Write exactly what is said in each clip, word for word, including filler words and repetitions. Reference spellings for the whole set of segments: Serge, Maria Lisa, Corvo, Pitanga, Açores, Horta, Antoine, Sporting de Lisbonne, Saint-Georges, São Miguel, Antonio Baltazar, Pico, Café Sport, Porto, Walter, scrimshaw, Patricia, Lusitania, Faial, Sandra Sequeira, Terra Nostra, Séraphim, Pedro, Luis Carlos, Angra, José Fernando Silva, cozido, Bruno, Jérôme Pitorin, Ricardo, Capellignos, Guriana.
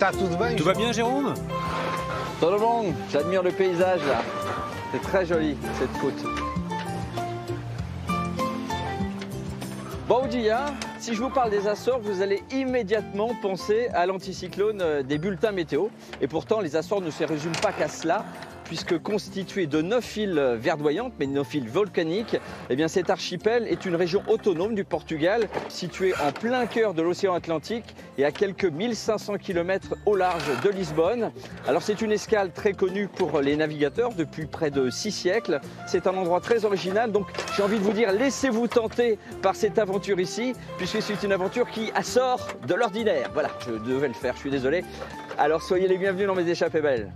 Tá tudo bem? Tout va bien, Jérôme? Tout le monde, j'admire le paysage là. C'est très joli cette côte. Bon dia. Si je vous parle des Açores, vous allez immédiatement penser à l'anticyclone des bulletins météo. Et pourtant, les Açores ne se résument pas qu'à cela, puisque constitué de neuf îles verdoyantes, mais neuf îles volcaniques, eh bien cet archipel est une région autonome du Portugal, située en plein cœur de l'océan Atlantique et à quelques mille cinq cents kilomètres au large de Lisbonne. Alors c'est une escale très connue pour les navigateurs depuis près de six siècles. C'est un endroit très original, donc j'ai envie de vous dire, laissez-vous tenter par cette aventure ici, puisque c'est une aventure qui assort de l'ordinaire. Voilà, je devais le faire, je suis désolé. Alors soyez les bienvenus dans mes Échappées belles.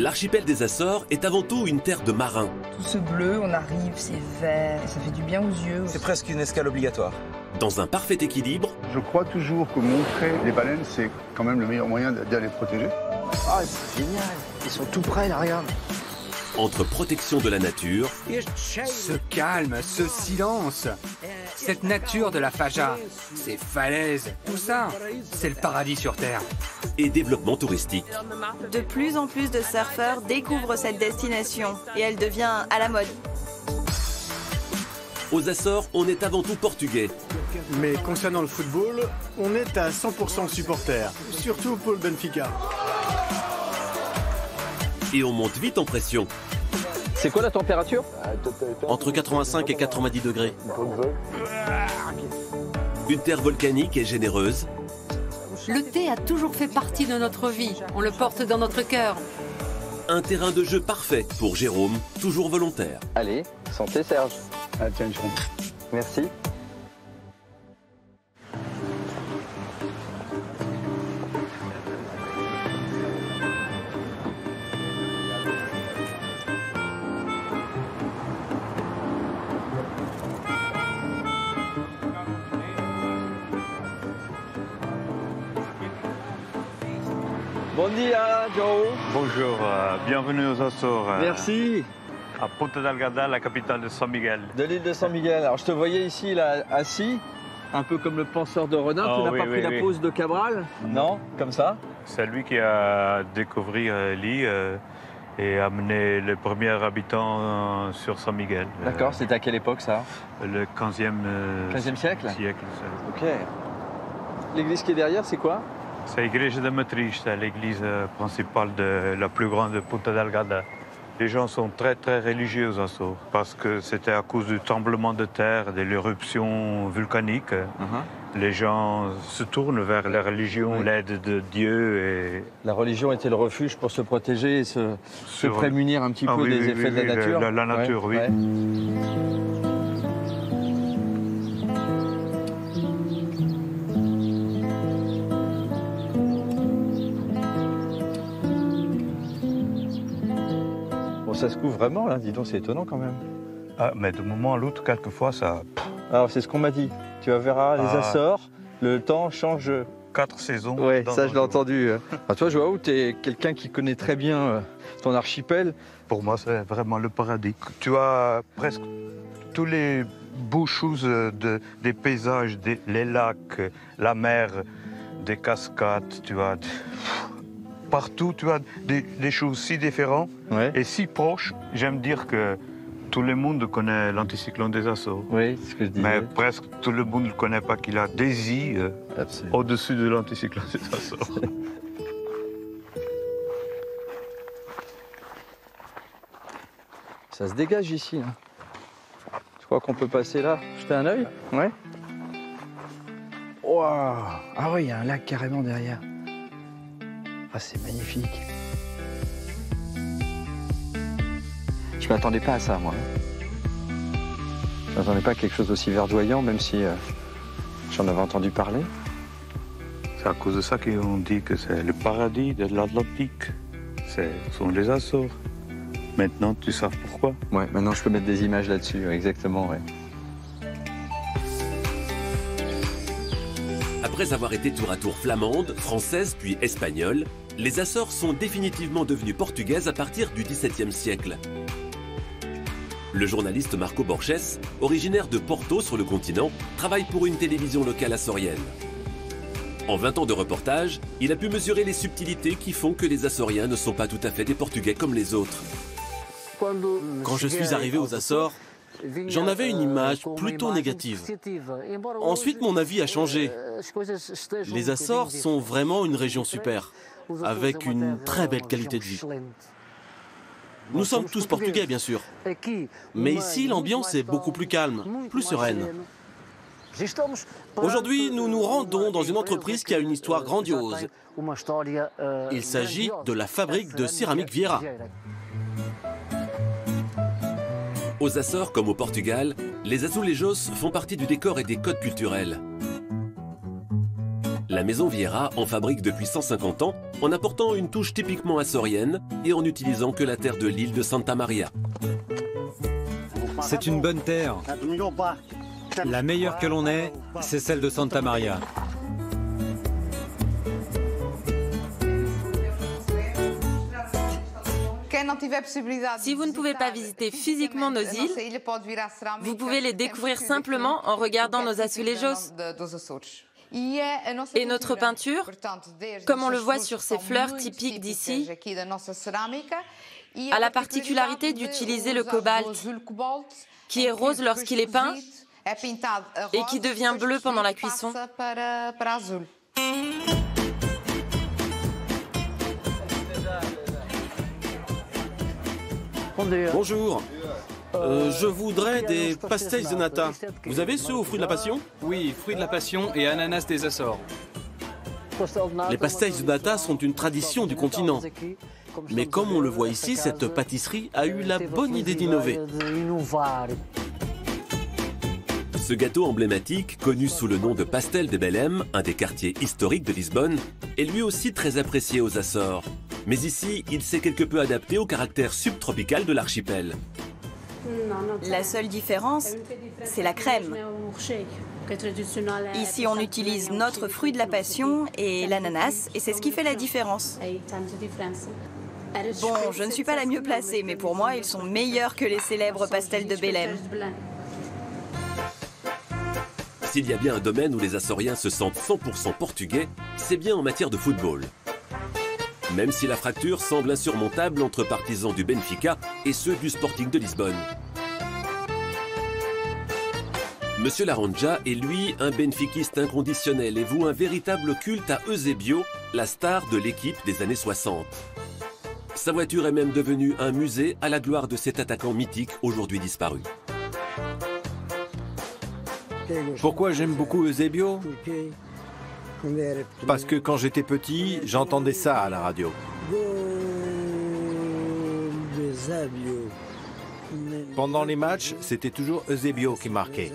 L'archipel des Açores est avant tout une terre de marins. Tout ce bleu, on arrive, c'est vert, ça fait du bien aux yeux. C'est presque une escale obligatoire. Dans un parfait équilibre. Je crois toujours que montrer les baleines, c'est quand même le meilleur moyen de les protéger. Ah, c'est génial, ils sont tout près là, regarde. Entre protection de la nature. Ce calme, ce silence, cette nature de la faja, ces falaises, tout ça, c'est le paradis sur terre. Et développement touristique. De plus en plus de surfeurs découvrent cette destination et elle devient à la mode. Aux Açores, on est avant tout portugais. Mais concernant le football, on est à cent pour cent supporters, surtout pour le Benfica. Et on monte vite en pression. C'est quoi la température? Entre quatre-vingt-cinq et quatre-vingt-dix degrés. Une terre volcanique et généreuse. Le thé a toujours fait partie de notre vie. On le porte dans notre cœur. Un terrain de jeu parfait pour Jérôme, toujours volontaire. Allez, santé Serge. Ah, tiens, Jérôme. Merci. Bonjour, euh, bienvenue aux Açores. Euh, Merci. À Ponta Delgada, la capitale de São Miguel. De l'île de São Miguel. Alors je te voyais ici, là, assis, un peu comme le penseur de renard. Oh, tu n'as oui, pas oui, pris oui. la pose de Cabral? Non, comme ça. C'est lui qui a découvert euh, l'île euh, et amené les premiers habitants euh, sur São Miguel. D'accord, euh, c'était à quelle époque ça? Le quinzième, euh, quinzième siècle, siècle ça. Ok. L'église qui est derrière, c'est quoi? C'est l'église de Matriz, c'est l'église principale de la plus grande de Ponta Delgada. Les gens sont très très religieux aux Açores parce que c'était à cause du tremblement de terre, de l'éruption volcanique. Uh-huh. Les gens se tournent vers la religion, oui. l'aide de Dieu. Et... La religion était le refuge pour se protéger et se, se prémunir un petit ah, peu oui, des oui, effets oui, de la oui, nature. La, la nature, ouais, oui. Ouais. Ça se couvre vraiment, là, dis donc, c'est étonnant quand même. Ah, mais de moment à l'autre, quelquefois, ça... Alors, c'est ce qu'on m'a dit. Tu verras, les ah. Açores, le temps change... Quatre saisons. Oui, ça, je l'ai entendu. Ah, toi, Joao, tu es quelqu'un qui connaît très bien ton archipel. Pour moi, c'est vraiment le paradis. Tu as presque tous les beaux choses de, des paysages, des, les lacs, la mer, des cascades, tu vois... Partout, tu as des, des choses si différentes ouais. et si proches. J'aime dire que tout le monde connaît l'anticyclone des Açores. Oui, c'est ce que je disais. Mais presque tout le monde ne connaît pas qu'il a des îles au-dessus de l'anticyclone des Açores. Ça se dégage ici. Hein. Je crois qu'on peut passer là. Jeter un œil? Ouais. Wow. Ah oui, il y a un lac carrément derrière. Ah, c'est magnifique. Je m'attendais pas à ça, moi. Je m'attendais pas à quelque chose d'aussi verdoyant, même si euh, j'en avais entendu parler. C'est à cause de ça qu'on dit que c'est le paradis de l'Atlantique. Ce sont les Açores. Maintenant, tu sais pourquoi. Ouais, maintenant, je peux mettre des images là-dessus, exactement, ouais. Après avoir été tour à tour flamande, française puis espagnole, les Açores sont définitivement devenues portugaises à partir du dix-septième siècle. Le journaliste Marco Borges, originaire de Porto sur le continent, travaille pour une télévision locale açorienne. En vingt ans de reportage, il a pu mesurer les subtilités qui font que les Açoriens ne sont pas tout à fait des Portugais comme les autres. Quand je suis arrivé aux Açores, j'en avais une image plutôt négative. Ensuite, mon avis a changé. Les Açores sont vraiment une région super, avec une très belle qualité de vie. Nous sommes tous portugais, bien sûr. Mais ici, l'ambiance est beaucoup plus calme, plus sereine. Aujourd'hui, nous nous rendons dans une entreprise qui a une histoire grandiose. Il s'agit de la fabrique de céramique Vieira. Aux Açores comme au Portugal, les azulejos font partie du décor et des codes culturels. La maison Vieira en fabrique depuis cent cinquante ans en apportant une touche typiquement açorienne et en n'utilisant que la terre de l'île de Santa Maria. C'est une bonne terre. La meilleure que l'on ait, c'est celle de Santa Maria. Si vous ne pouvez pas visiter physiquement nos îles, vous pouvez les découvrir simplement en regardant nos azulejos. Et notre peinture, comme on le voit sur ces fleurs typiques d'ici, a la particularité d'utiliser le cobalt, qui est rose lorsqu'il est peint et qui devient bleu pendant la cuisson. Bonjour, euh, je voudrais des pastéis de nata. Vous avez ceux aux fruits de la passion? Oui, fruits de la passion et ananas des Açores. Les pastéis de nata sont une tradition du continent. Mais comme on le voit ici, cette pâtisserie a eu la bonne idée d'innover. Ce gâteau emblématique, connu sous le nom de pastel de Belém, un des quartiers historiques de Lisbonne, est lui aussi très apprécié aux Açores. Mais ici, il s'est quelque peu adapté au caractère subtropical de l'archipel. La seule différence, c'est la crème. Ici, on utilise notre fruit de la passion et l'ananas, et c'est ce qui fait la différence. Bon, je ne suis pas la mieux placée, mais pour moi, ils sont meilleurs que les célèbres pastels de Belém. S'il y a bien un domaine où les Açoriens se sentent cent pour cent portugais, c'est bien en matière de football. Même si la fracture semble insurmontable entre partisans du Benfica et ceux du Sporting de Lisbonne. Monsieur Laranja est lui un benfiquiste inconditionnel et voue un véritable culte à Eusébio, la star de l'équipe des années soixante. Sa voiture est même devenue un musée à la gloire de cet attaquant mythique aujourd'hui disparu. Pourquoi j'aime beaucoup Eusébio ? Parce que quand j'étais petit, j'entendais ça à la radio. Pendant les matchs, c'était toujours Eusébio qui marquait.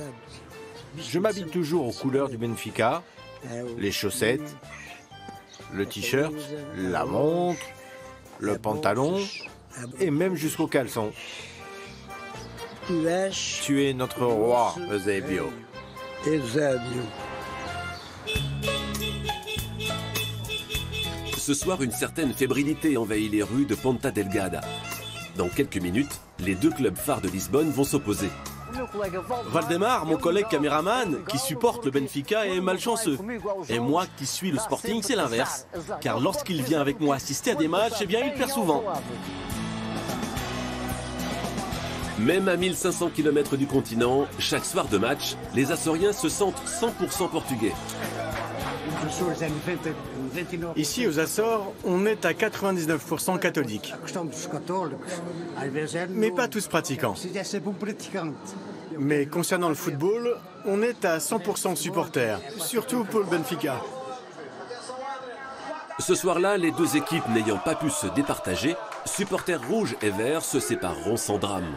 Je m'habille toujours aux couleurs du Benfica, les chaussettes, le t-shirt, la montre, le pantalon et même jusqu'au caleçon. Tu es notre roi, Eusébio. Ce soir, une certaine fébrilité envahit les rues de Ponta Delgada. Dans quelques minutes, les deux clubs phares de Lisbonne vont s'opposer. Valdemar, mon collègue caméraman, qui supporte le Benfica, est malchanceux. Et moi, qui suis le Sporting, c'est l'inverse. Car lorsqu'il vient avec moi assister à des matchs, eh bien, il perd souvent. Même à mille cinq cents kilomètres du continent, chaque soir de match, les Açoriens se sentent cent pour cent portugais. Ici, aux Açores, on est à quatre-vingt-dix-neuf pour cent catholiques, mais pas tous pratiquants. Mais concernant le football, on est à cent pour cent supporters, surtout pour le Benfica. Ce soir-là, les deux équipes n'ayant pas pu se départager, supporters rouges et verts se sépareront sans drame.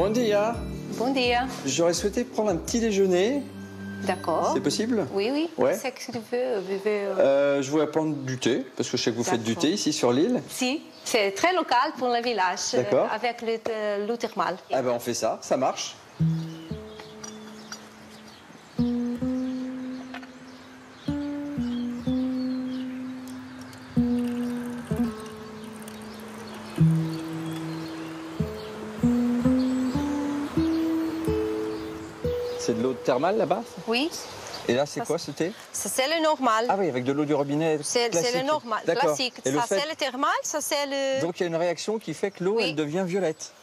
Bon dia. Bon dia. J'aurais souhaité prendre un petit déjeuner. D'accord. C'est possible? Oui, oui. Ouais. C'est que tu veux buvez, euh... Euh, je voulais prendre du thé, parce que je sais que vous faites du thé ici sur l'île. Si, c'est très local pour le village, euh, avec l'eau le, thermale. Ah ben on fait ça, ça marche. C'est de l'eau thermale là-bas? Oui. Et là, c'est quoi ce thé? C'est le normal. Ah oui, avec de l'eau du robinet. C'est le normal, classique. Et ça, fait... c'est le thermal, ça, c'est le. Donc il y a une réaction qui fait que l'eau, oui. elle devient violette.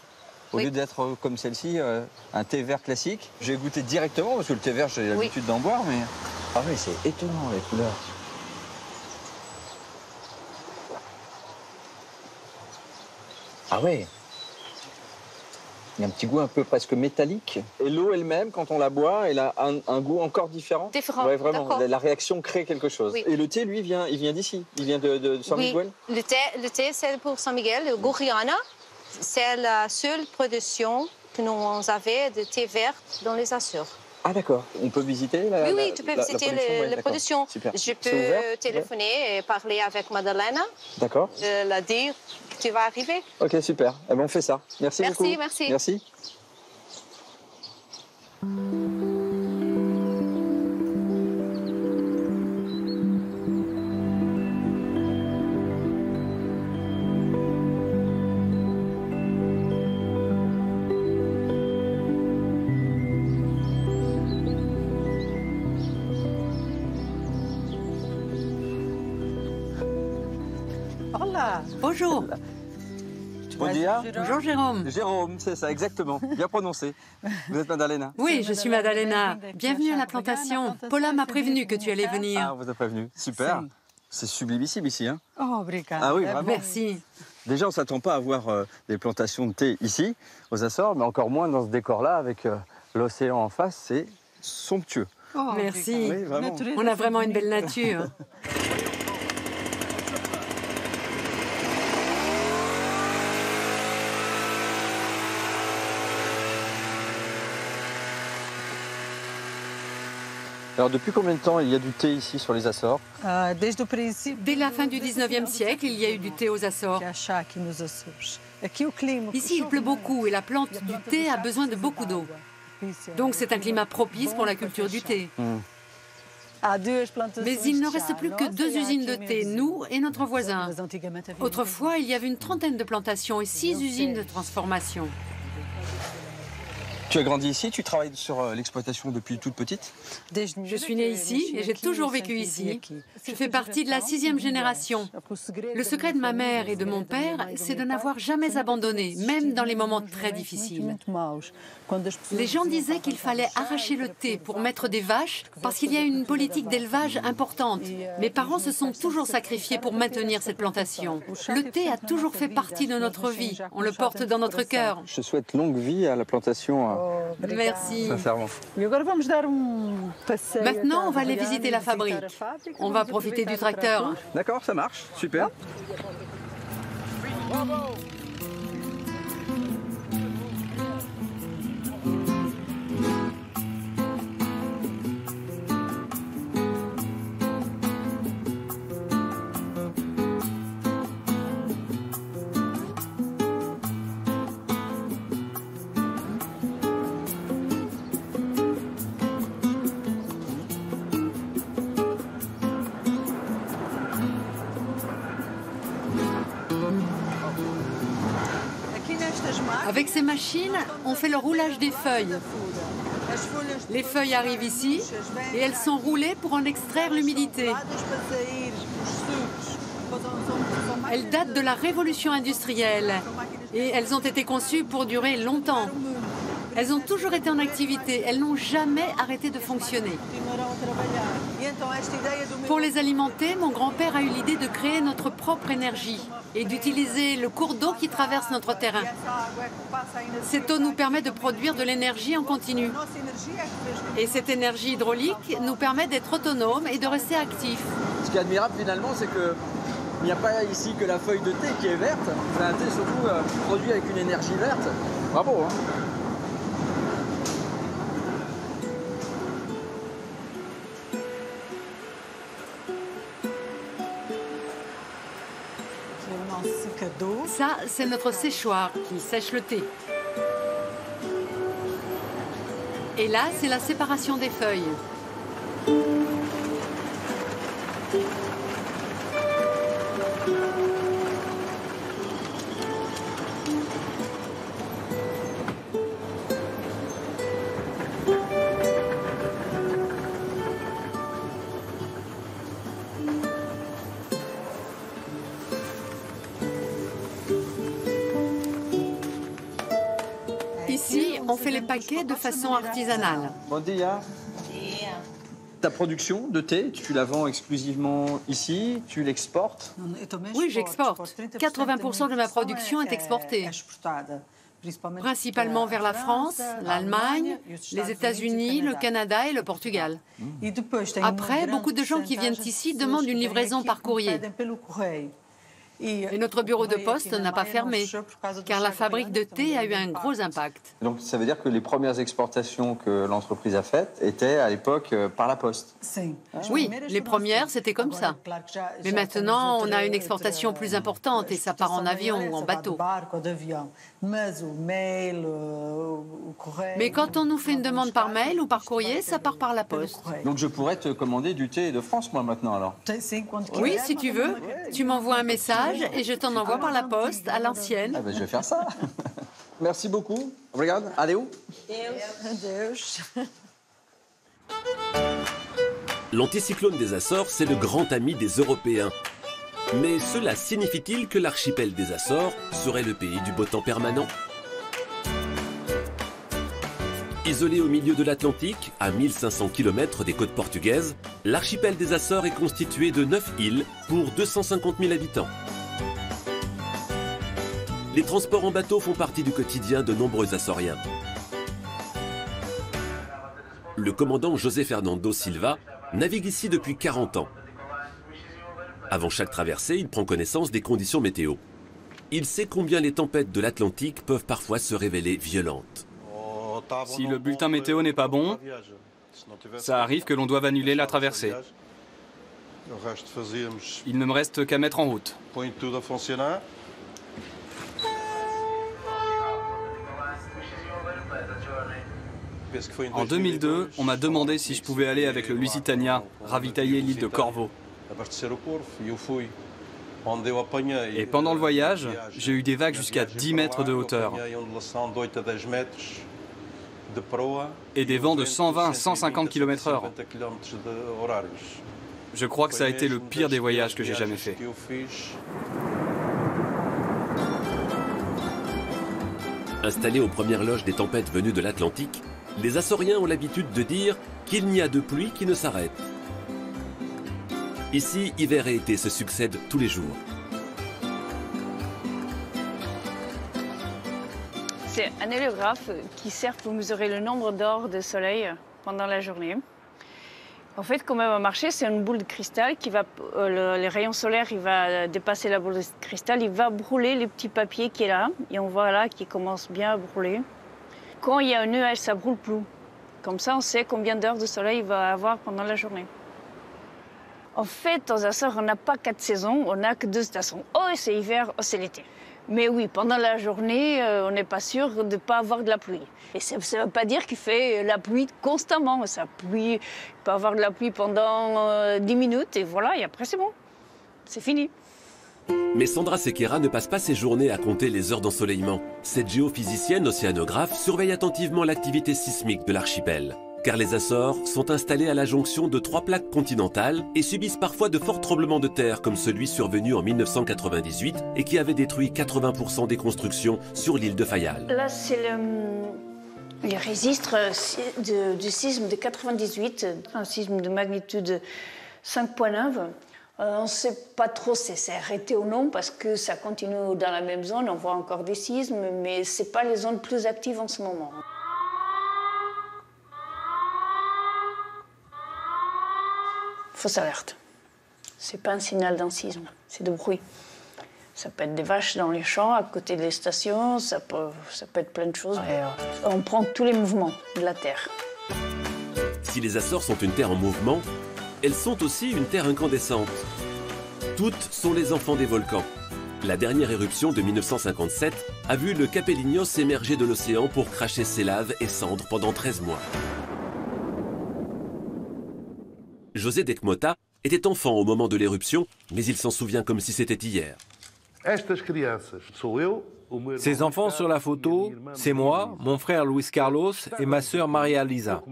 Au oui. lieu d'être comme celle-ci, euh, un thé vert classique. J'ai goûté directement, parce que le thé vert, j'ai l'habitude oui. d'en boire, mais. Ah oui, c'est étonnant les couleurs. Ah oui. Il y a un petit goût un peu presque métallique. Et l'eau elle-même, quand on la boit, elle a un, un goût encore différent. Différent, ouais, vraiment. La, la réaction crée quelque chose. Oui. Et le thé, lui, vient, il vient d'ici. Il vient de, de San oui. Miguel. Le thé, le thé c'est pour San Miguel. Le Guriana, c'est la seule production que nous avons de thé vert dans les Açores. Ah d'accord. On peut visiter la, oui, oui, la, tu peux la, visiter la production. Le, ouais, la production. Je peux ouvert, téléphoner ouais. et parler avec Madalena. D'accord. Je la dire. Tu vas arriver. Ok, super. Eh ben, on fait ça. Merci, merci beaucoup. Merci, merci. Merci. Bonjour. Bon dia. Bonjour Jérôme. Jérôme, c'est ça, exactement. Bien prononcé. Vous êtes Madalena? Oui, je suis Madalena. Bienvenue à la plantation. Paula m'a prévenu que tu allais venir. Ah, on vous a prévenu. Super. C'est sublimissime ici. Hein. Oh, ah oui, vraiment. Merci. Déjà, on ne s'attend pas à voir euh, des plantations de thé ici, aux Açores, mais encore moins dans ce décor-là, avec euh, l'océan en face. C'est somptueux. Oh, merci. Oui, vraiment. On a vraiment une belle nature. Alors, depuis combien de temps il y a du thé ici, sur les Açores? Dès la fin du dix-neuvième siècle, il y a eu du thé aux Açores. Ici, il pleut beaucoup et la plante du thé a besoin de beaucoup d'eau. Donc, c'est un climat propice pour la culture du thé. Mmh. Mais il ne reste plus que deux usines de thé, nous et notre voisin. Autrefois, il y avait une trentaine de plantations et six usines de transformation. Tu as grandi ici, tu travailles sur l'exploitation depuis toute petite? Je suis née ici et j'ai toujours vécu ici. Je fais partie de la sixième génération. Le secret de ma mère et de mon père, c'est de n'avoir jamais abandonné, même dans les moments très difficiles. Les gens disaient qu'il fallait arracher le thé pour mettre des vaches parce qu'il y a une politique d'élevage importante. Mes parents se sont toujours sacrifiés pour maintenir cette plantation. Le thé a toujours fait partie de notre vie. On le porte dans notre cœur. Je souhaite longue vie à la plantation. Merci. Maintenant, on va aller visiter la fabrique. On va profiter du tracteur. D'accord, ça marche. Super. Bravo. Avec ces machines, on fait le roulage des feuilles. Les feuilles arrivent ici et elles sont roulées pour en extraire l'humidité. Elles datent de la révolution industrielle et elles ont été conçues pour durer longtemps. Elles ont toujours été en activité, elles n'ont jamais arrêté de fonctionner. Pour les alimenter, mon grand-père a eu l'idée de créer notre propre énergie et d'utiliser le cours d'eau qui traverse notre terrain. Cette eau nous permet de produire de l'énergie en continu. Et cette énergie hydraulique nous permet d'être autonomes et de rester actifs. Ce qui est admirable finalement, c'est que... il n'y a pas ici que la feuille de thé qui est verte, c'est un thé surtout euh, produit avec une énergie verte. Bravo hein. ce cadeau. Ça, c'est notre séchoir qui sèche le thé. Et là, c'est la séparation des feuilles. Les paquets de façon artisanale. Ta production de thé, tu la vends exclusivement ici, tu l'exportes? Oui, j'exporte. quatre-vingts pour cent de ma production est exportée, principalement vers la France, l'Allemagne, les États-Unis, le Canada et le Portugal. Après, beaucoup de gens qui viennent ici demandent une livraison par courrier. Et notre bureau de poste n'a pas fermé, car la fabrique de thé a eu un gros impact. Donc ça veut dire que les premières exportations que l'entreprise a faites étaient à l'époque par la poste? Oui, les premières, c'était comme ça. Mais maintenant, on a une exportation plus importante et ça part en avion ou en bateau. Mais quand on nous fait une demande par mail ou par courrier, ça part par la poste. Donc je pourrais te commander du thé de France, moi, maintenant, alors? Oui, si tu veux. Tu m'envoies un message et je t'en envoie par la poste, à l'ancienne. Ah ben, je vais faire ça. Merci beaucoup. Regarde, adeu. L'anticyclone des Açores, c'est le grand ami des Européens. Mais cela signifie-t-il que l'archipel des Açores serait le pays du beau temps permanent? Isolé au milieu de l'Atlantique, à mille cinq cents kilomètres des côtes portugaises, l'archipel des Açores est constitué de neuf îles pour deux cent cinquante mille habitants. Les transports en bateau font partie du quotidien de nombreux Açoriens. Le commandant José Fernando Silva navigue ici depuis quarante ans. Avant chaque traversée, il prend connaissance des conditions météo. Il sait combien les tempêtes de l'Atlantique peuvent parfois se révéler violentes. Si le bulletin météo n'est pas bon, ça arrive que l'on doive annuler la traversée. Il ne me reste qu'à mettre en route. En deux mille deux, on m'a demandé si je pouvais aller avec le Lusitania ravitailler l'île de Corvo. Et pendant le voyage, j'ai eu des vagues jusqu'à dix mètres de hauteur. Et des vents de cent vingt à cent cinquante kilomètres heure. Je crois que ça a été le pire des voyages que j'ai jamais fait. Installés aux premières loges des tempêtes venues de l'Atlantique, les Açoriens ont l'habitude de dire qu'il n'y a de pluie qui ne s'arrête. Ici, hiver et été se succèdent tous les jours. C'est un héliographe qui sert pour mesurer le nombre d'heures de soleil pendant la journée. En fait, comment elle va marcher, c'est une boule de cristal qui va, euh, le, le rayon solaire, il va dépasser la boule de cristal, il va brûler les petits papiers qui est là, et on voit là qu'il commence bien à brûler. Quand il y a un nuage, ça brûle plus. Comme ça, on sait combien d'heures de soleil il va avoir pendant la journée. En fait, aux Açores, on n'a pas quatre saisons, on n'a que deux stations. Oh, c'est hiver, oh, c'est l'été. Mais oui, pendant la journée, on n'est pas sûr de ne pas avoir de la pluie. Et ça ne veut pas dire qu'il fait la pluie constamment. Ça pluie, il peut avoir de la pluie pendant dix minutes, et voilà, et après c'est bon. C'est fini. Mais Sandra Sequeira ne passe pas ses journées à compter les heures d'ensoleillement. Cette géophysicienne océanographe surveille attentivement l'activité sismique de l'archipel. Car les Açores sont installés à la jonction de trois plaques continentales et subissent parfois de forts tremblements de terre comme celui survenu en mille neuf cent quatre-vingt-dix-huit et qui avait détruit quatre-vingts pour cent des constructions sur l'île de Faial. Là, c'est le, le registre de, du sisme de quatre-vingt-dix-huit, un sisme de magnitude cinq virgule neuf. On ne sait pas trop si c'est arrêté ou non parce que ça continue dans la même zone, on voit encore des sismes, mais ce n'est pas les zones plus actives en ce moment. Fausse alerte. C'est pas un signal d'un sisme, c'est de bruit. Ça peut être des vaches dans les champs, à côté des stations, ça peut, ça peut être plein de choses. Et on prend tous les mouvements de la terre. Si les Açores sont une terre en mouvement, elles sont aussi une terre incandescente. Toutes sont les enfants des volcans. La dernière éruption de mille neuf cent cinquante-sept a vu le Capellignos s'émerger de l'océan pour cracher ses laves et cendres pendant treize mois. José d'Ecmota était enfant au moment de l'éruption, mais il s'en souvient comme si c'était hier. Ces enfants sur la photo, c'est moi, mon frère Luis Carlos et ma sœur Maria Lisa.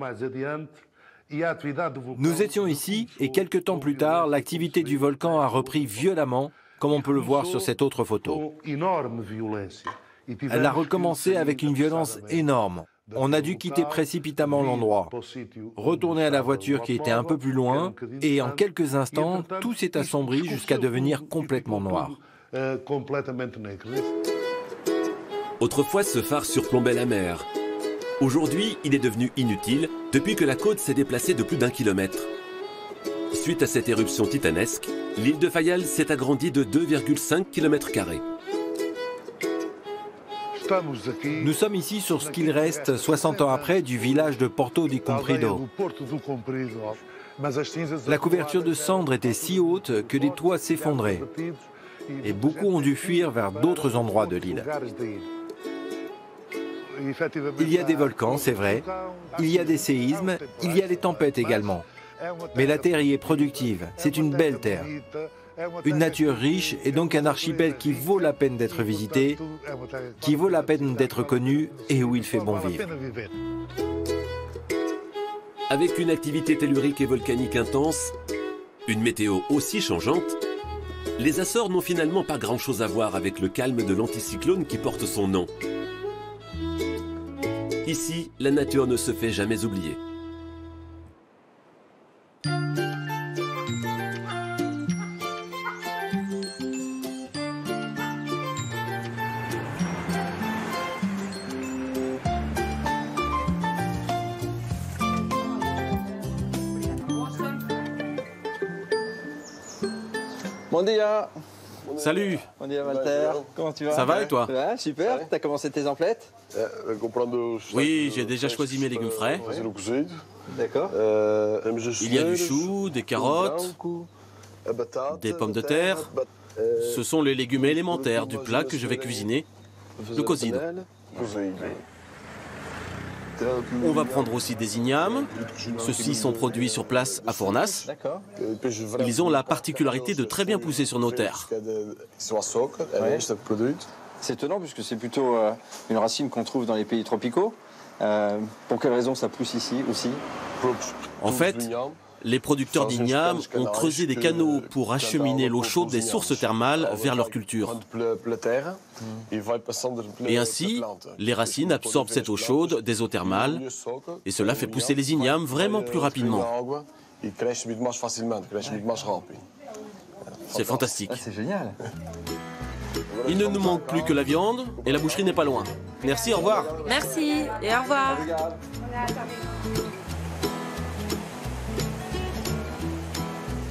Nous étions ici et quelques temps plus tard, l'activité du volcan a repris violemment, comme on peut le voir sur cette autre photo. Elle a recommencé avec une violence énorme. On a dû quitter précipitamment l'endroit, retourner à la voiture qui était un peu plus loin, et en quelques instants, tout s'est assombri jusqu'à devenir complètement noir. Autrefois, ce phare surplombait la mer. Aujourd'hui, il est devenu inutile depuis que la côte s'est déplacée de plus d'un kilomètre. Suite à cette éruption titanesque, l'île de Faial s'est agrandie de deux virgule cinq kilomètres carrés. Nous sommes ici sur ce qu'il reste soixante ans après du village de Porto di Comprido. La couverture de cendres était si haute que les toits s'effondraient et beaucoup ont dû fuir vers d'autres endroits de l'île. Il y a des volcans, c'est vrai, il y a des séismes, il y a des tempêtes également. Mais la terre y est productive, c'est une belle terre. Une nature riche et donc un archipel qui vaut la peine d'être visité, qui vaut la peine d'être connu et où il fait bon vivre. Avec une activité tellurique et volcanique intense, une météo aussi changeante, les Açores n'ont finalement pas grand-chose à voir avec le calme de l'anticyclone qui porte son nom. Ici, la nature ne se fait jamais oublier. Salut. Walter. Comment tu vas? Ça va et toi? Ouais, super. T'as commencé tes emplettes? Oui, j'ai déjà choisi mes légumes frais. Ouais. D'accord. Il y a du chou, des carottes, des pommes de terre. Ce sont les légumes élémentaires du plat que je vais cuisiner, le cozido. On va prendre aussi des ignames. Ceux-ci sont produits sur place à Furnas. Ils ont la particularité de très bien pousser sur nos terres. Oui. C'est étonnant puisque c'est plutôt euh, une racine qu'on trouve dans les pays tropicaux. Euh, pour quelle raison ça pousse ici aussi? En fait, les producteurs d'ignames ont creusé des canaux pour acheminer l'eau chaude des sources thermales vers leur culture. Et ainsi, les racines absorbent cette eau chaude des eaux thermales et cela fait pousser les ignames vraiment plus rapidement. C'est fantastique. C'est génial. Il ne nous manque plus que la viande et la boucherie n'est pas loin. Merci, au revoir. Merci et au revoir.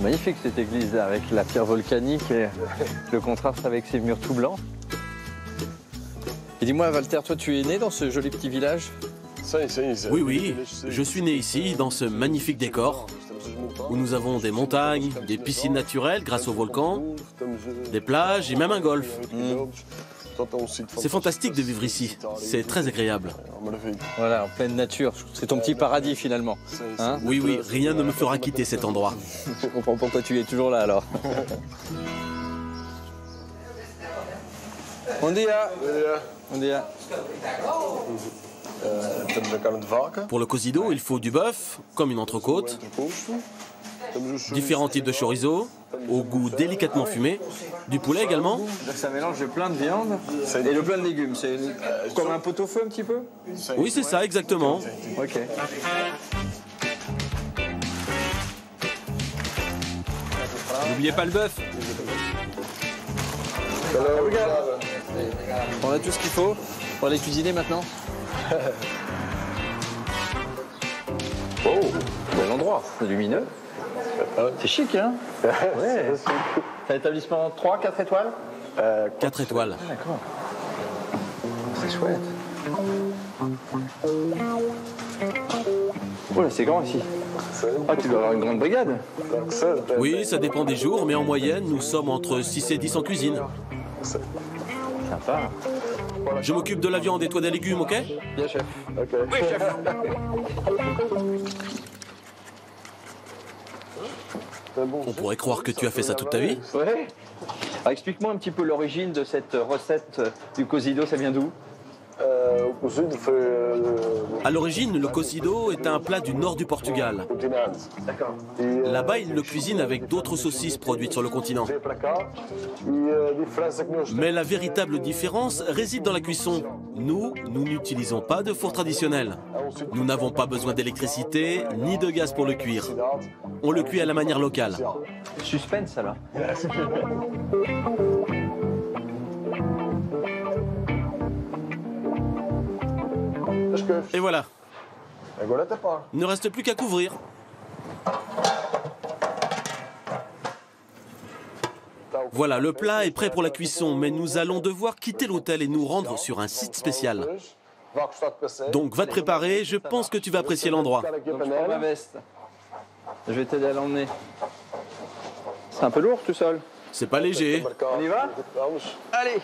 Magnifique cette église avec la pierre volcanique et le contraste avec ses murs tout blancs. Et dis-moi, Walter, toi tu es né dans ce joli petit village? Oui, oui, je suis né ici, dans ce magnifique décor, où nous avons des montagnes, des piscines naturelles grâce au volcan, des plages et même un golf. Mmh. C'est fantastique de vivre ici, c'est très agréable. Voilà, en pleine nature, c'est ton petit paradis finalement. Hein? Oui, oui, rien ne me fera quitter cet endroit. Je comprends pourquoi tu es toujours là alors. Bon dia. Bon dia. Pour le cosido, il faut du bœuf, comme une entrecôte, différents types de chorizo, au goût délicatement fumé, du poulet également. Ça mélange plein de viande et le plein de légumes. C'est comme un pot-au-feu un petit peu? Oui, c'est ça, exactement. Ok. N'oubliez pas le bœuf. On a tout ce qu'il faut pour aller cuisiner maintenant. Oh, bel endroit, lumineux. C'est chic, hein? Ouais. Un établissement trois, quatre étoiles? euh, quatre étoiles. Ah, d'accord. C'est chouette. Oh là, c'est grand ici. Ah, tu dois avoir une grande brigade? Oui, ça dépend des jours, mais en moyenne, nous sommes entre six et dix en cuisine. Sympa. Je m'occupe de la viande et toi des légumes, ok? Bien, chef. Okay. Oui, chef. On pourrait croire que tu as fait ça toute ta vie. Ouais. Explique-moi un petit peu l'origine de cette recette du cosido, ça vient d'où? À l'origine, le cocido est un plat du nord du Portugal. Là-bas, ils le cuisinent avec d'autres saucisses produites sur le continent. Mais la véritable différence réside dans la cuisson. Nous, nous n'utilisons pas de four traditionnel. Nous n'avons pas besoin d'électricité ni de gaz pour le cuire. On le cuit à la manière locale. Suspense, ça là. Et voilà. Il ne reste plus qu'à couvrir. Voilà, le plat est prêt pour la cuisson, mais nous allons devoir quitter l'hôtel et nous rendre sur un site spécial. Donc va te préparer, je pense que tu vas apprécier l'endroit. Je vais t'aider à l'emmener. C'est un peu lourd tout seul. C'est pas léger. On y va? Allez!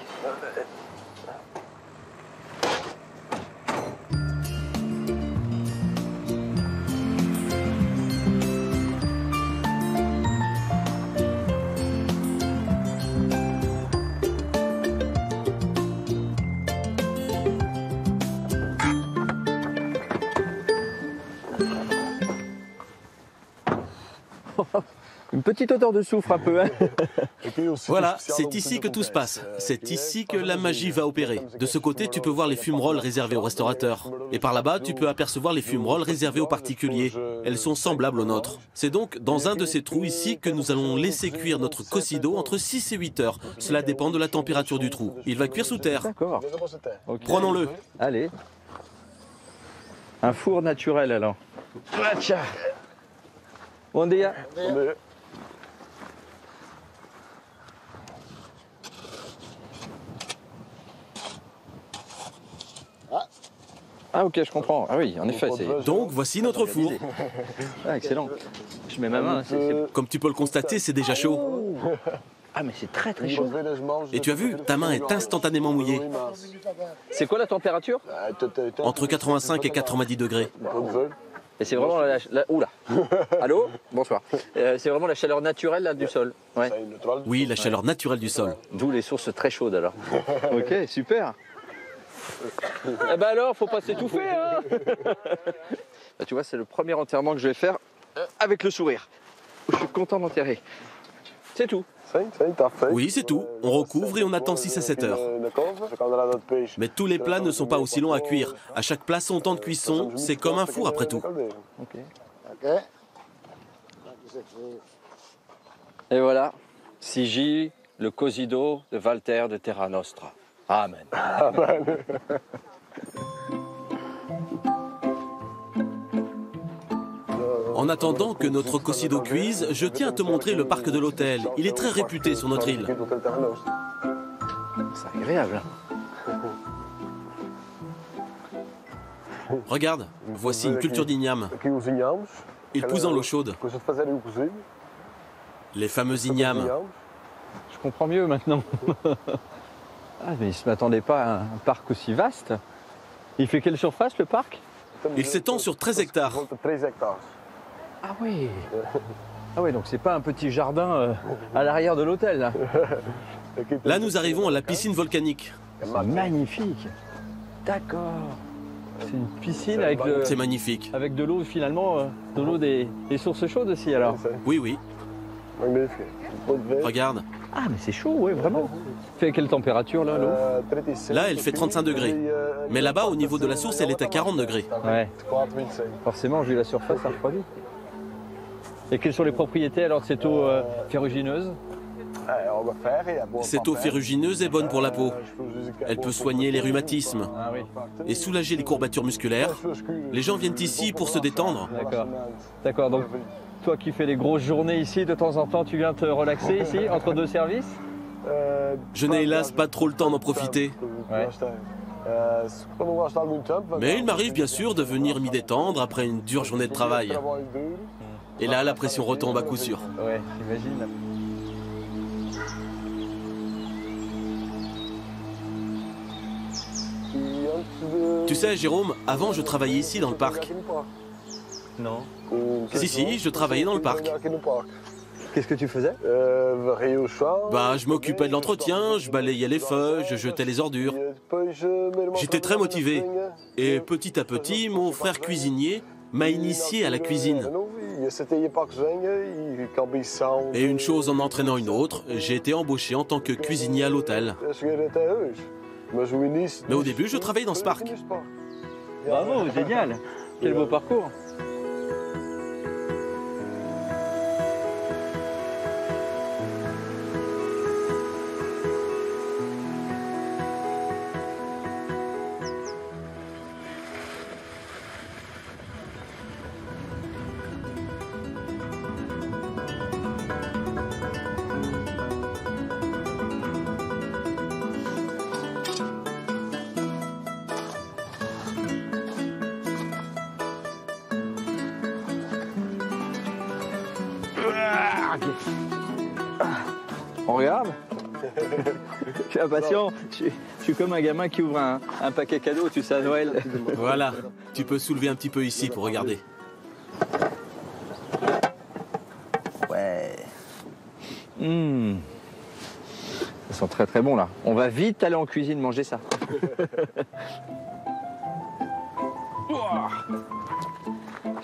Une petite odeur de soufre un peu. Hein. Voilà, c'est ici que tout se passe. C'est ici que la magie va opérer. De ce côté, tu peux voir les fumerolles réservées aux restaurateurs. Et par là-bas, tu peux apercevoir les fumerolles réservées aux particuliers. Elles sont semblables aux nôtres. C'est donc dans un de ces trous ici que nous allons laisser cuire notre cocido entre six et huit heures. Cela dépend de la température du trou. Il va cuire sous terre. D'accord. Okay. Prenons-le. Allez. Un four naturel alors. Bon dia. Ah ok, je comprends. Ah oui, en effet. Donc voici notre four. Ah, excellent. Je mets ma main. C est, c est... Comme tu peux le constater, c'est déjà chaud. Ah mais c'est très très chaud. Et tu as vu, ta main est instantanément mouillée. C'est quoi la température? Entre quatre-vingt-cinq et quatre-vingt-dix degrés. Et c'est vraiment la, la, oula. Allô, bonsoir. Euh, c'est vraiment la chaleur naturelle là, du sol. Ouais. Oui, la chaleur naturelle du sol. D'où les sources très chaudes alors. Ok, super. Eh ben alors, faut pas s'étouffer, hein. Bah, tu vois, c'est le premier enterrement que je vais faire avec le sourire. Je suis content d'enterrer. C'est tout. Oui, c'est tout. On recouvre et on attend six à sept heures. Mais tous les plats ne sont pas aussi longs à cuire. À chaque plat, son temps de cuisson, c'est comme un four après tout. Et voilà, Sigi, le cosido de Walter de Terra Nostra. Amen. Amen. En attendant que notre cocido cuise, je tiens à te montrer le parc de l'hôtel. Il est très réputé sur notre île. C'est agréable. Regarde, voici une culture d'igname. Il pousse dans l'eau chaude. Les fameux ignames. Je comprends mieux maintenant. Ah, mais je ne m'attendais pas à un parc aussi vaste. Il fait quelle surface le parc? Il s'étend sur treize hectares. Ah oui. Ah oui, donc c'est pas un petit jardin euh, à l'arrière de l'hôtel. Là. Là, nous arrivons à la piscine volcanique. C'est magnifique. D'accord. C'est une piscine avec de... C'est magnifique. Avec de l'eau, finalement, euh, de l'eau des, des sources chaudes aussi, alors. Oui, oui. Regarde. Ah, mais c'est chaud, oui, vraiment. Fait à quelle température, là, l'eau? Là, elle fait trente-cinq degrés. Mais là-bas, au niveau de la source, elle est à quarante degrés. Ouais. Forcément, vu la surface, ça refroidit. Et quelles sont les propriétés alors de cette eau euh, ferrugineuse? Cette eau ferrugineuse est bonne pour la peau. Elle peut soigner les rhumatismes ah, oui. et soulager les courbatures musculaires. Les gens viennent ici pour se détendre. D'accord, donc toi qui fais les grosses journées ici, de temps en temps tu viens te relaxer ici, entre deux services? Je n'ai hélas pas trop le temps d'en profiter. Ouais. Mais il m'arrive bien sûr de venir m'y détendre après une dure journée de travail. Et là, la pression retombe à coup sûr. Ouais, j'imagine. Tu sais, Jérôme, avant je travaillais ici dans le parc. Non. Si, si, je travaillais dans le parc. Qu'est-ce que tu faisais? Bah, je m'occupais de l'entretien, je balayais les feuilles, je jetais les ordures. J'étais très motivé. Et petit à petit, mon frère cuisinier m'a initié à la cuisine. Et une chose en entraînant une autre, j'ai été embauché en tant que cuisinier à l'hôtel. Mais au début, je travaillais dans ce parc. Bravo, génial! Quel beau parcours! On regarde. Je suis impatient. Je, je suis comme un gamin qui ouvre un, un paquet cadeau, tu sais, à Noël. Voilà. Tu peux soulever un petit peu ici pour regarder. Ouais. Mmh. Ça sent très très bon là. On va vite aller en cuisine manger ça.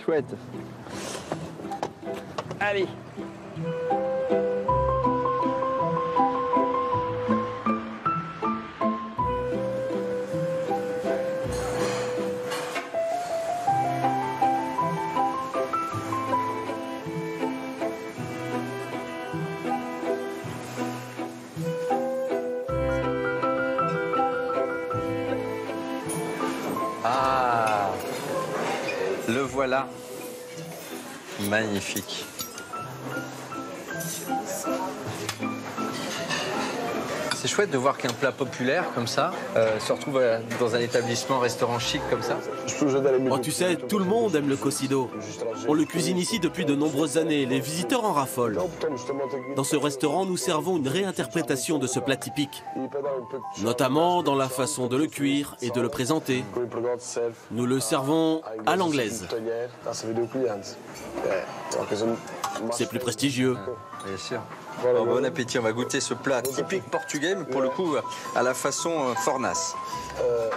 Chouette. Allez. Ah, le voilà. Magnifique. C'est chouette de voir qu'un plat populaire comme ça euh, se retrouve euh, dans un établissement, restaurant chic comme ça. Oh, tu sais, tout le monde aime le cocido. On le cuisine ici depuis de nombreuses années. Les visiteurs en raffolent. Dans ce restaurant, nous servons une réinterprétation de ce plat typique, notamment dans la façon de le cuire et de le présenter. Nous le servons à l'anglaise. C'est plus prestigieux. Ah, bien sûr. Voilà, bon voilà. Appétit, on va goûter ce plat typique portugais, mais pour le coup à la façon Furnas. Euh...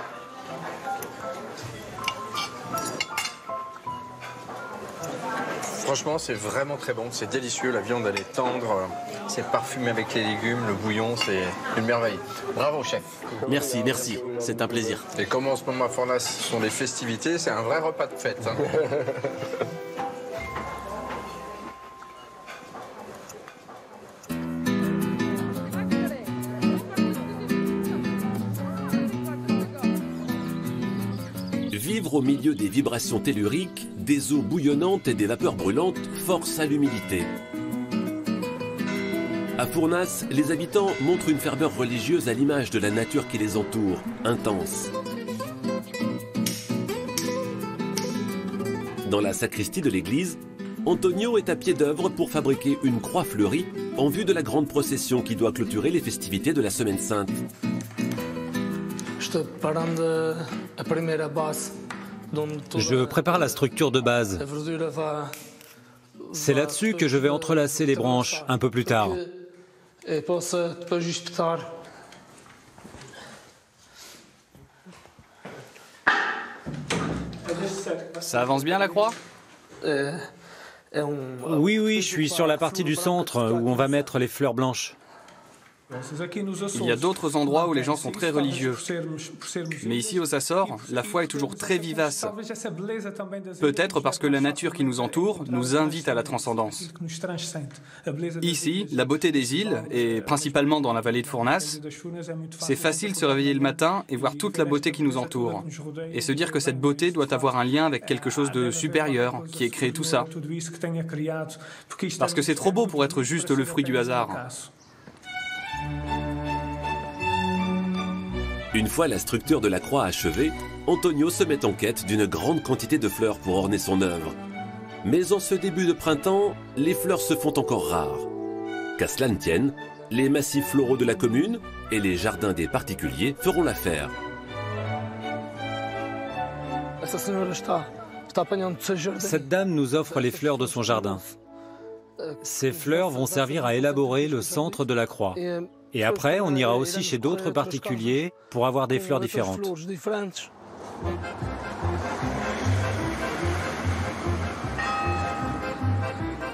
Franchement, c'est vraiment très bon, c'est délicieux, la viande elle est tendre, c'est parfumé avec les légumes, le bouillon, c'est une merveille. Bravo chef. Merci, merci, c'est un plaisir. Et comme en ce moment à Furnas, ce sont les festivités, c'est un vrai repas de fête. Hein. Au milieu des vibrations telluriques, des eaux bouillonnantes et des vapeurs brûlantes, force à l'humilité. À Furnas, les habitants montrent une ferveur religieuse à l'image de la nature qui les entoure, intense. Dans la sacristie de l'église, Antonio est à pied d'œuvre pour fabriquer une croix fleurie en vue de la grande procession qui doit clôturer les festivités de la Semaine Sainte. Je prépare la structure de base. C'est là-dessus que je vais entrelacer les branches un peu plus tard. Ça avance bien la croix ? Oui, oui, je suis sur la partie du centre où on va mettre les fleurs blanches. Il y a d'autres endroits où les gens sont très religieux. Mais ici, aux Açores, la foi est toujours très vivace. Peut-être parce que la nature qui nous entoure nous invite à la transcendance. Ici, la beauté des îles, et principalement dans la vallée de Furnas, c'est facile de se réveiller le matin et voir toute la beauté qui nous entoure. Et se dire que cette beauté doit avoir un lien avec quelque chose de supérieur, qui ait créé tout ça. Parce que c'est trop beau pour être juste le fruit du hasard. Une fois la structure de la croix achevée, Antonio se met en quête d'une grande quantité de fleurs pour orner son œuvre. Mais en ce début de printemps, les fleurs se font encore rares. Qu'à cela ne tienne, les massifs floraux de la commune et les jardins des particuliers feront l'affaire. Cette dame nous offre les fleurs de son jardin. Ces fleurs vont servir à élaborer le centre de la croix. Et après, on ira aussi chez d'autres particuliers pour avoir des fleurs différentes.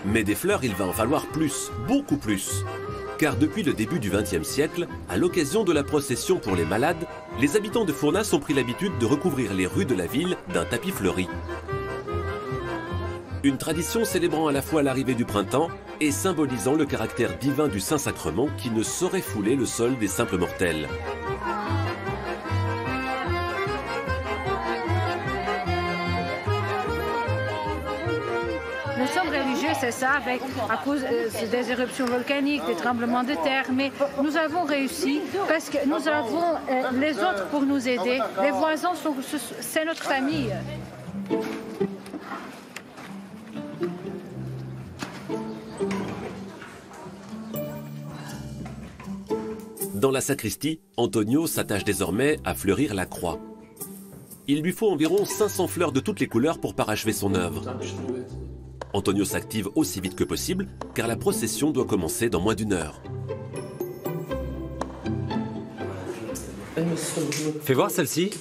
Mais des fleurs, il va en falloir plus, beaucoup plus. Car depuis le début du vingtième siècle, à l'occasion de la procession pour les malades, les habitants de Furnas ont pris l'habitude de recouvrir les rues de la ville d'un tapis fleuri. Une tradition célébrant à la fois l'arrivée du printemps et symbolisant le caractère divin du Saint-Sacrement qui ne saurait fouler le sol des simples mortels. Nous sommes religieux, c'est ça, avec, à cause euh, des éruptions volcaniques, des tremblements de terre, mais nous avons réussi parce que nous avons euh, les autres pour nous aider. Les voisins, c'est notre famille. Dans la sacristie, Antonio s'attache désormais à fleurir la croix. Il lui faut environ cinq cents fleurs de toutes les couleurs pour parachever son œuvre. Antonio s'active aussi vite que possible, car la procession doit commencer dans moins d'une heure. Fais voir celle-ci.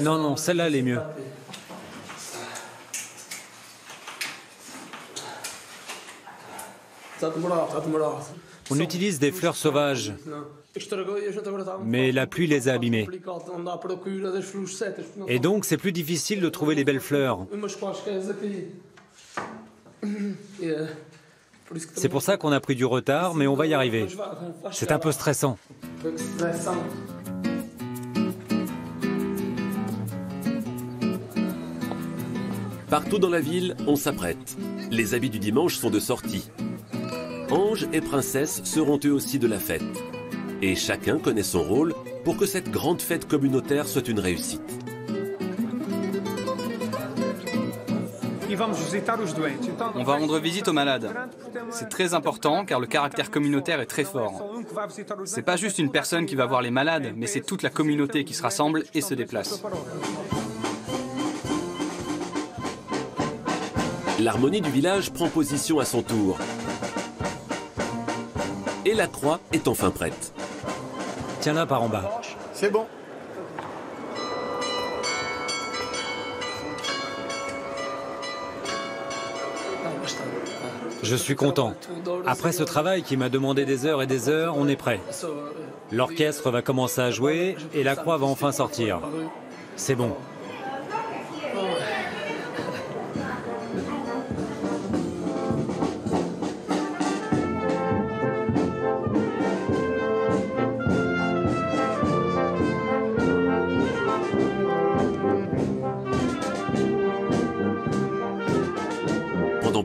Non, non, celle-là, elle est mieux. On utilise des fleurs sauvages, mais la pluie les a abîmées. Et donc, c'est plus difficile de trouver les belles fleurs. C'est pour ça qu'on a pris du retard, mais on va y arriver. C'est un peu stressant. Partout dans la ville, on s'apprête. Les habits du dimanche sont de sortie. Anges et princesses seront eux aussi de la fête. Et chacun connaît son rôle pour que cette grande fête communautaire soit une réussite. On va rendre visite aux malades. C'est très important car le caractère communautaire est très fort. C'est pas juste une personne qui va voir les malades, mais c'est toute la communauté qui se rassemble et se déplace. L'harmonie du village prend position à son tour. Et la croix est enfin prête. Tiens-la par en bas. C'est bon. Je suis content. Après ce travail qui m'a demandé des heures et des heures, on est prêt. L'orchestre va commencer à jouer et la croix va enfin sortir. C'est bon.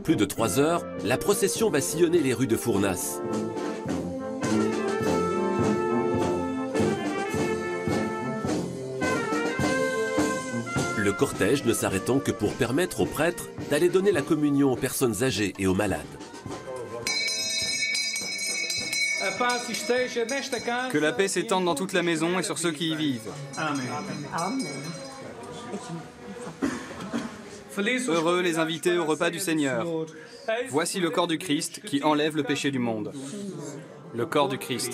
Plus de trois heures, la procession va sillonner les rues de Furnas. Le cortège ne s'arrêtant que pour permettre aux prêtres d'aller donner la communion aux personnes âgées et aux malades. Que la paix s'étende dans toute la maison et sur ceux qui y vivent. Amen. Amen. Heureux les invités au repas du Seigneur. Voici le corps du Christ qui enlève le péché du monde. Le corps du Christ.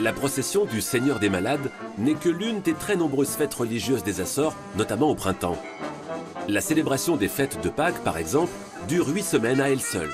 La procession du Seigneur des malades n'est que l'une des très nombreuses fêtes religieuses des Açores, notamment au printemps. La célébration des fêtes de Pâques, par exemple, dure huit semaines à elle seule.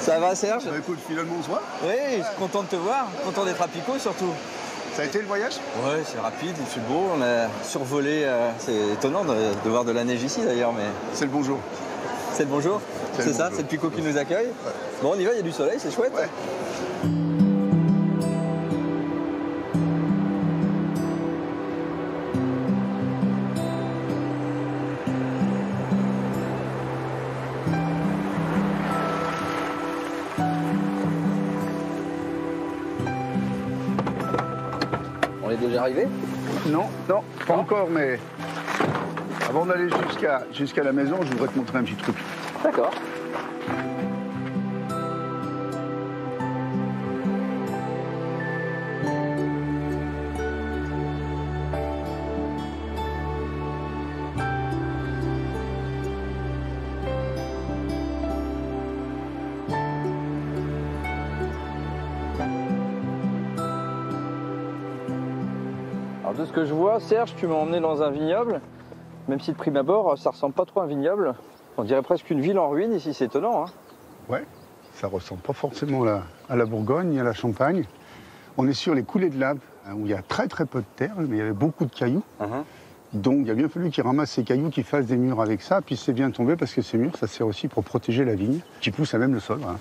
Ça va, Serge? Bah, écoute, finalement, on se voit. Oui, je suis content de te voir, content d'être à Pico surtout. Ça a été le voyage? Oui, c'est rapide, il fait beau, on a survolé. Euh, c'est étonnant de, de voir de la neige ici d'ailleurs, mais. C'est le bon jour. C'est le bonjour. C'est ça, c'est le Pico qui nous accueille. Ouais. Bon, on y va, il y a du soleil, c'est chouette. Ouais. On est déjà arrivé? Non, non, pas non. encore, mais avant d'aller jusqu'à jusqu'à la maison, je voudrais te montrer un petit truc. D'accord. Alors de ce que je vois, Serge, tu m'as emmené dans un vignoble, même si de prime abord, ça ressemble pas trop à un vignoble. On dirait presque une ville en ruine ici, c'est étonnant. Hein ouais, ça ressemble pas forcément à, à la Bourgogne et à la Champagne. On est sur les coulées de lave, hein, où il y a très très peu de terre, mais il y avait beaucoup de cailloux. Uh-huh. Donc il a bien fallu qu'ils ramassent ces cailloux, qu'ils fassent des murs avec ça, puis c'est bien tombé parce que ces murs, ça sert aussi pour protéger la vigne, qui pousse à même le sol. Hein.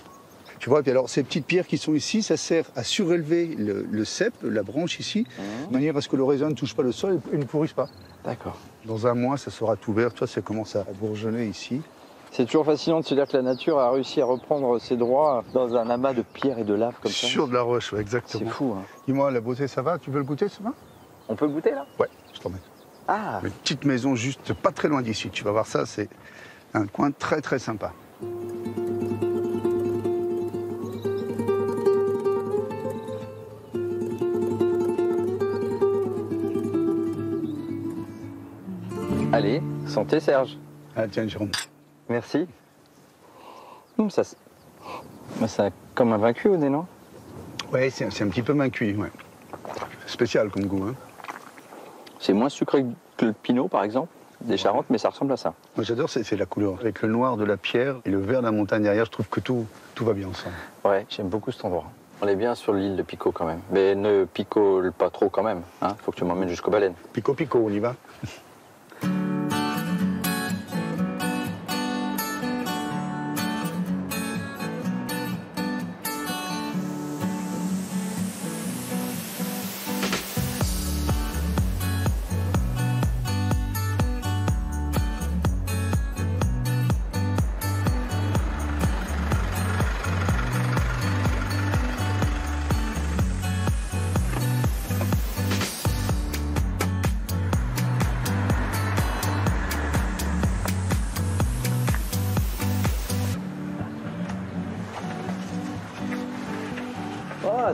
Tu vois, et puis alors ces petites pierres qui sont ici, ça sert à surélever le, le cep, la branche ici, uh-huh. de manière à ce que le raisin ne touche pas le sol et ne pourrisse pas. D'accord. Dans un mois, ça sera tout vert. Toi, ça commence à bourgeonner ici. C'est toujours fascinant de se dire que la nature a réussi à reprendre ses droits dans un amas de pierres et de lave comme ça. Sur de la roche, ouais, exactement. C'est fou. Hein. Dis-moi, la beauté, ça va? Tu veux le goûter, ça va? On peut le goûter, là? Ouais, je t'emmène. Ah. Une petite maison juste pas très loin d'ici. Tu vas voir ça, c'est un coin très, très sympa. Allez, santé Serge. Ah tiens Jérôme. Merci. Hum, ça, ça a comme un vin cuit au nez, non? Ouais, c'est un, un petit peu vin cuit, ouais. Spécial comme goût, hein. C'est moins sucré que le pinot, par exemple, des ouais. Charentes, mais ça ressemble à ça. Moi j'adore, c'est la couleur. Avec le noir de la pierre et le vert de la montagne derrière, je trouve que tout, tout va bien ensemble. Ouais, j'aime beaucoup cet endroit. On est bien sur l'île de Pico quand même. Mais ne picole pas trop quand même, hein. Faut que tu m'emmènes jusqu'aux baleines. Pico, Pico, on y va.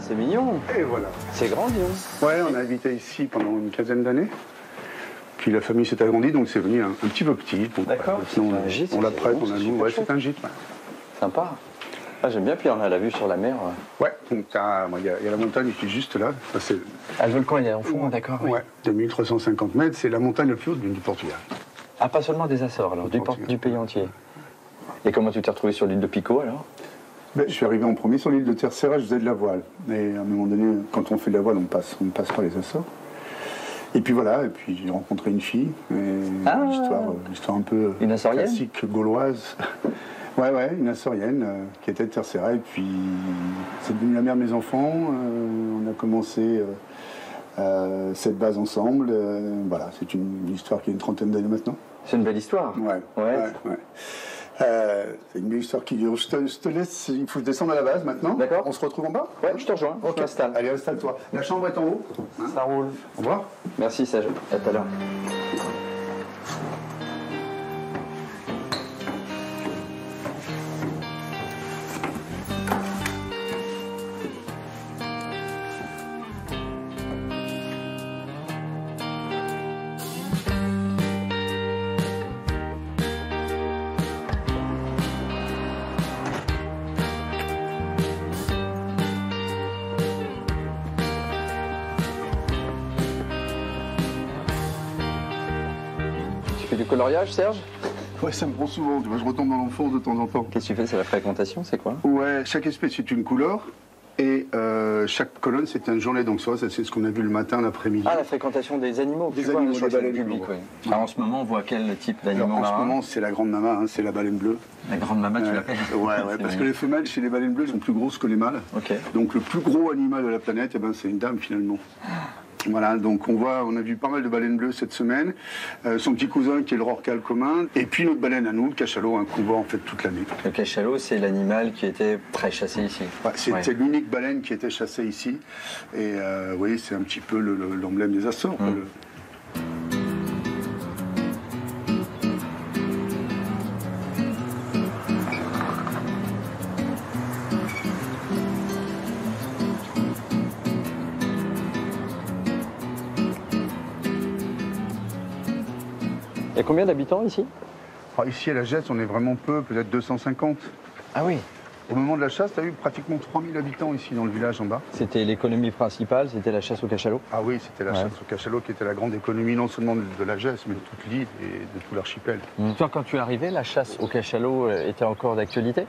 C'est mignon. Et voilà. C'est grand, Dion. Ouais, on a habité ici pendant une quinzaine d'années. Puis la famille s'est agrandie, donc c'est venu un, un petit peu petit. D'accord. On, on, gîte, on la prête, on la loue. Ouais, c'est un gîte. Ouais. Sympa. Ah, j'aime bien. Puis on a la vue sur la mer. Ouais. ouais donc il y, y a la montagne qui est juste là. Enfin, ah, le volcan, il est en fond, ouais. D'accord. Oui. Ouais. deux mille trois cent cinquante mètres, c'est la montagne la plus haute du Portugal. Ah, pas seulement des Açores, alors, du, port, du pays entier. Et comment tu t'es retrouvé sur l'île de Pico, alors? Ben, je suis arrivé en premier sur l'île de Terceira, je faisais de la voile. Et à un moment donné, quand on fait de la voile, on passe, on passe par les Açores. Et puis voilà, et puis j'ai rencontré une fille. Et ah, une, histoire, une histoire un peu une classique gauloise. ouais, ouais, une Açorienne euh, qui était de Terceira. Et puis c'est devenu la mère de mes enfants. Euh, on a commencé euh, euh, cette base ensemble. Euh, voilà, c'est une, une histoire qui a une trentaine d'années maintenant. C'est une belle histoire. Ouais, ouais, ouais. ouais. Euh, c'est une belle histoire qui dure. Je te, je te laisse, il faut que je descende à la base maintenant. D'accord. On se retrouve en bas? Ouais, je te rejoins. Ok, installe. Allez, installe-toi. La chambre est en haut. Hein? Ça roule. Au revoir. Merci, Serge. À tout à l'heure. Coloriage, Serge? Ouais, ça me prend souvent, tu vois, je retombe dans l'enfance de temps en temps. Qu'est-ce que tu fais? C'est la fréquentation, c'est quoi? Ouais, chaque espèce est une couleur, Et euh, chaque colonne, c'était une journée, donc ça, c'est ce qu'on a vu le matin, l'après-midi. Ah, la fréquentation des animaux, des animaux, des baleines bleues. En ce moment, on voit quel type d'animaux? En ce moment, c'est la grande mama, hein, c'est la baleine bleue. La grande mama, tu euh, l'appelles? Ouais, ouais, parce que les femelles chez les baleines bleues sont plus grosses que les mâles. Okay. Donc le plus gros animal de la planète, eh ben, c'est une dame finalement. Voilà, donc on voit, on a vu pas mal de baleines bleues cette semaine. Euh, son petit cousin qui est le rorqual commun, et puis notre baleine à nous, le cachalot, hein, qu'on voit en fait toute l'année. Le cachalot, c'est l'animal qui était très chassé ici. Bah, c'était ouais. l'unique baleine qui était chassée ici. Et euh, vous voyez, c'est un petit peu le, le, l'emblème des Açores. Mmh. Le... Il y a combien d'habitants ici? Alors ici, à la Geste, on est vraiment peu, peut-être deux cent cinquante. Ah oui? Au moment de la chasse, tu as eu pratiquement trois mille habitants ici dans le village en bas. C'était l'économie principale, c'était la chasse au cachalot? Ah oui, c'était la ouais. chasse au cachalot qui était la grande économie, non seulement de la Geste, mais de toute l'île et de tout l'archipel. Mmh. Toi, quand tu es arrivé, la chasse au cachalot était encore d'actualité?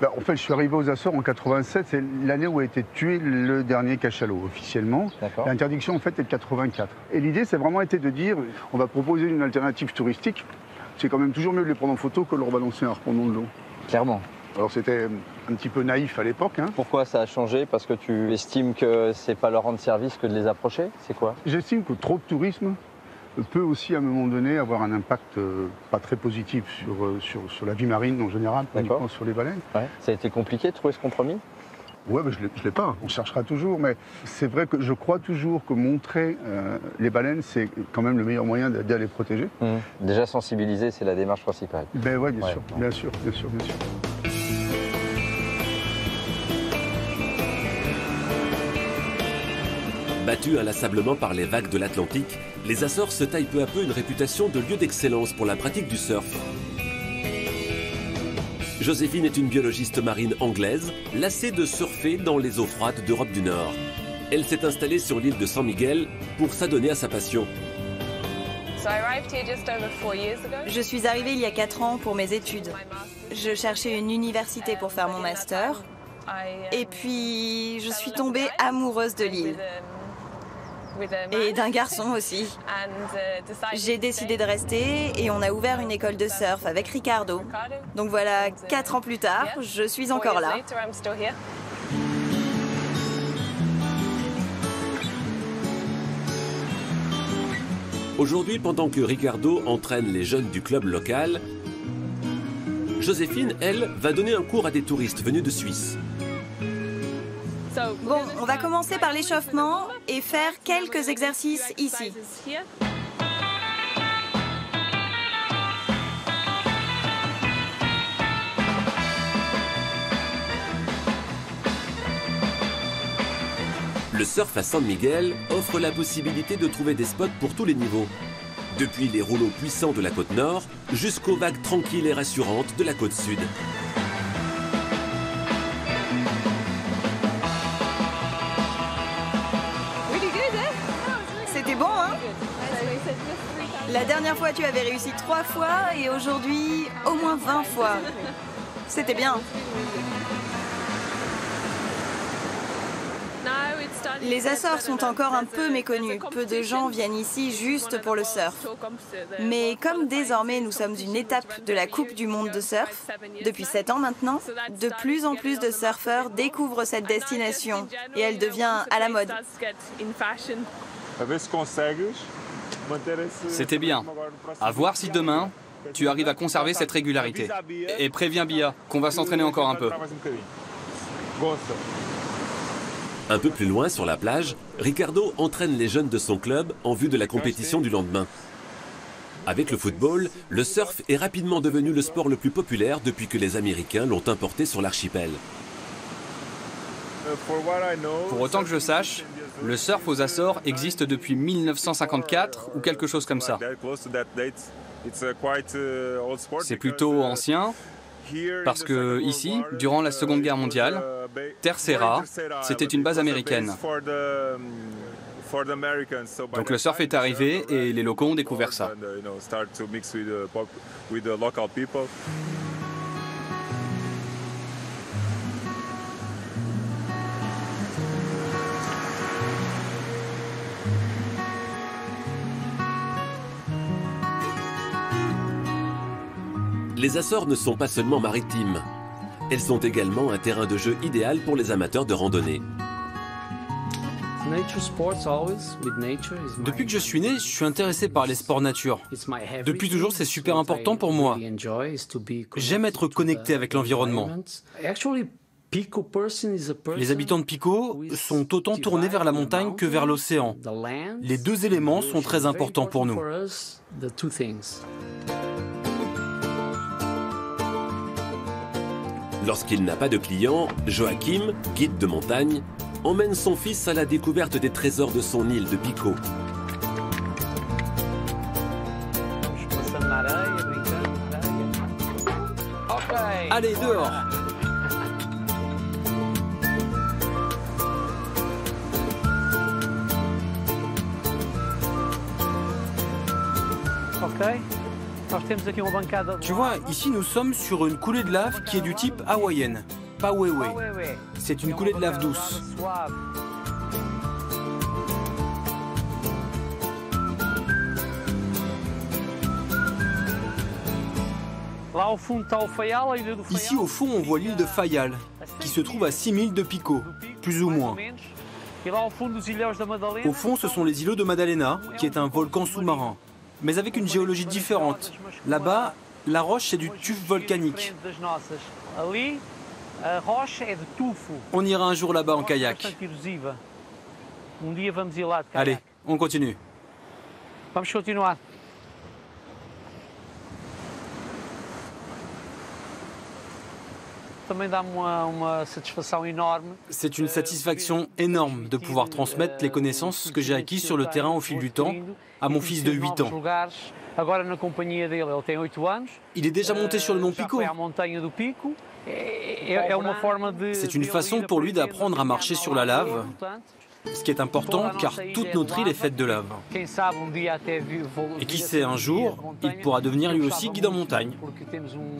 Ben, en fait, je suis arrivé aux Açores en quatre-vingt-sept, c'est l'année où a été tué le dernier cachalot, officiellement. L'interdiction, en fait, est de quatre-vingt-quatre. Et l'idée, c'est vraiment été de dire, on va proposer une alternative touristique. C'est quand même toujours mieux de les prendre en photo que de leur balancer un harpon de l'eau. Clairement. Alors, c'était un petit peu naïf à l'époque. Hein. Pourquoi ça a changé? Parce que tu estimes que c'est pas leur rendre service que de les approcher? C'est quoi? J'estime que trop de tourisme peut aussi, à un moment donné, avoir un impact euh, pas très positif sur, euh, sur, sur la vie marine en général, uniquement sur les baleines. Ouais. Ça a été compliqué de trouver ce compromis? Oui, bah, je ne l'ai pas, on cherchera toujours, mais c'est vrai que je crois toujours que montrer euh, les baleines, c'est quand même le meilleur moyen d'aider à les protéger. Mmh. Déjà sensibiliser, c'est la démarche principale. Ben ouais, bien, ouais, sûr, bien sûr, bien sûr, bien sûr. Battus inlassablement par les vagues de l'Atlantique, les Açores se taillent peu à peu une réputation de lieu d'excellence pour la pratique du surf. Joséphine est une biologiste marine anglaise, lassée de surfer dans les eaux froides d'Europe du Nord. Elle s'est installée sur l'île de San Miguel pour s'adonner à sa passion. Je suis arrivée il y a quatre ans pour mes études. Je cherchais une université pour faire mon master. Et puis, je suis tombée amoureuse de l'île. Et d'un garçon aussi. J'ai décidé de rester et on a ouvert une école de surf avec Ricardo. Donc voilà, quatre ans plus tard, je suis encore là. Aujourd'hui, pendant que Ricardo entraîne les jeunes du club local, Joséphine, elle, va donner un cours à des touristes venus de Suisse. Bon, on va commencer par l'échauffement et faire quelques exercices ici. Le surf à San Miguel offre la possibilité de trouver des spots pour tous les niveaux. Depuis les rouleaux puissants de la côte nord jusqu'aux vagues tranquilles et rassurantes de la côte sud. C'était bon, hein? La dernière fois, tu avais réussi trois fois et aujourd'hui, au moins vingt fois. C'était bien. Les Açores sont encore un peu méconnus. Peu de gens viennent ici juste pour le surf. Mais comme désormais nous sommes une étape de la Coupe du monde de surf, depuis sept ans maintenant, de plus en plus de surfeurs découvrent cette destination et elle devient à la mode. C'était bien. À voir si demain, tu arrives à conserver cette régularité. Et préviens Bia qu'on va s'entraîner encore un peu. Un peu plus loin, sur la plage, Ricardo entraîne les jeunes de son club en vue de la compétition du lendemain. Avec le football, le surf est rapidement devenu le sport le plus populaire depuis que les Américains l'ont importé sur l'archipel. Pour autant que je sache, le surf aux Açores existe depuis mille neuf cent cinquante-quatre ou quelque chose comme ça. C'est plutôt ancien. Parce que ici, durant la Seconde Guerre mondiale, Terceira, c'était une base américaine. Donc le surf est arrivé et les locaux ont découvert ça. les Açores ne sont pas seulement maritimes. Elles sont également un terrain de jeu idéal pour les amateurs de randonnée. Depuis que je suis né, je suis intéressé par les sports nature. Depuis toujours, c'est super important pour moi. J'aime être connecté avec l'environnement. Les habitants de Pico sont autant tournés vers la montagne que vers l'océan. Les deux éléments sont très importants pour nous. Lorsqu'il n'a pas de clients, Joachim, guide de montagne, emmène son fils à la découverte des trésors de son île de Pico. Allez, dehors! Tu vois, ici nous sommes sur une coulée de lave qui est du type hawaïenne. C'est une coulée de lave douce. Ici, au fond, on voit l'île de Faial, qui se trouve à six milles de Pico, plus ou moins. Au fond, ce sont les îlots de Madalena, qui est un volcan sous-marin, mais avec une géologie différente. Là-bas, la roche, c'est du tuf volcanique. On ira un jour là-bas en kayak. Allez, on continue. C'est une satisfaction énorme de pouvoir transmettre les connaissances que j'ai acquises sur le terrain au fil du temps à mon fils de huit ans. Il est déjà monté sur le mont Pico. C'est une façon pour lui d'apprendre à marcher sur la lave, ce qui est important car toute notre île est faite de lave. Et qui sait, un jour, il pourra devenir lui aussi guide en montagne.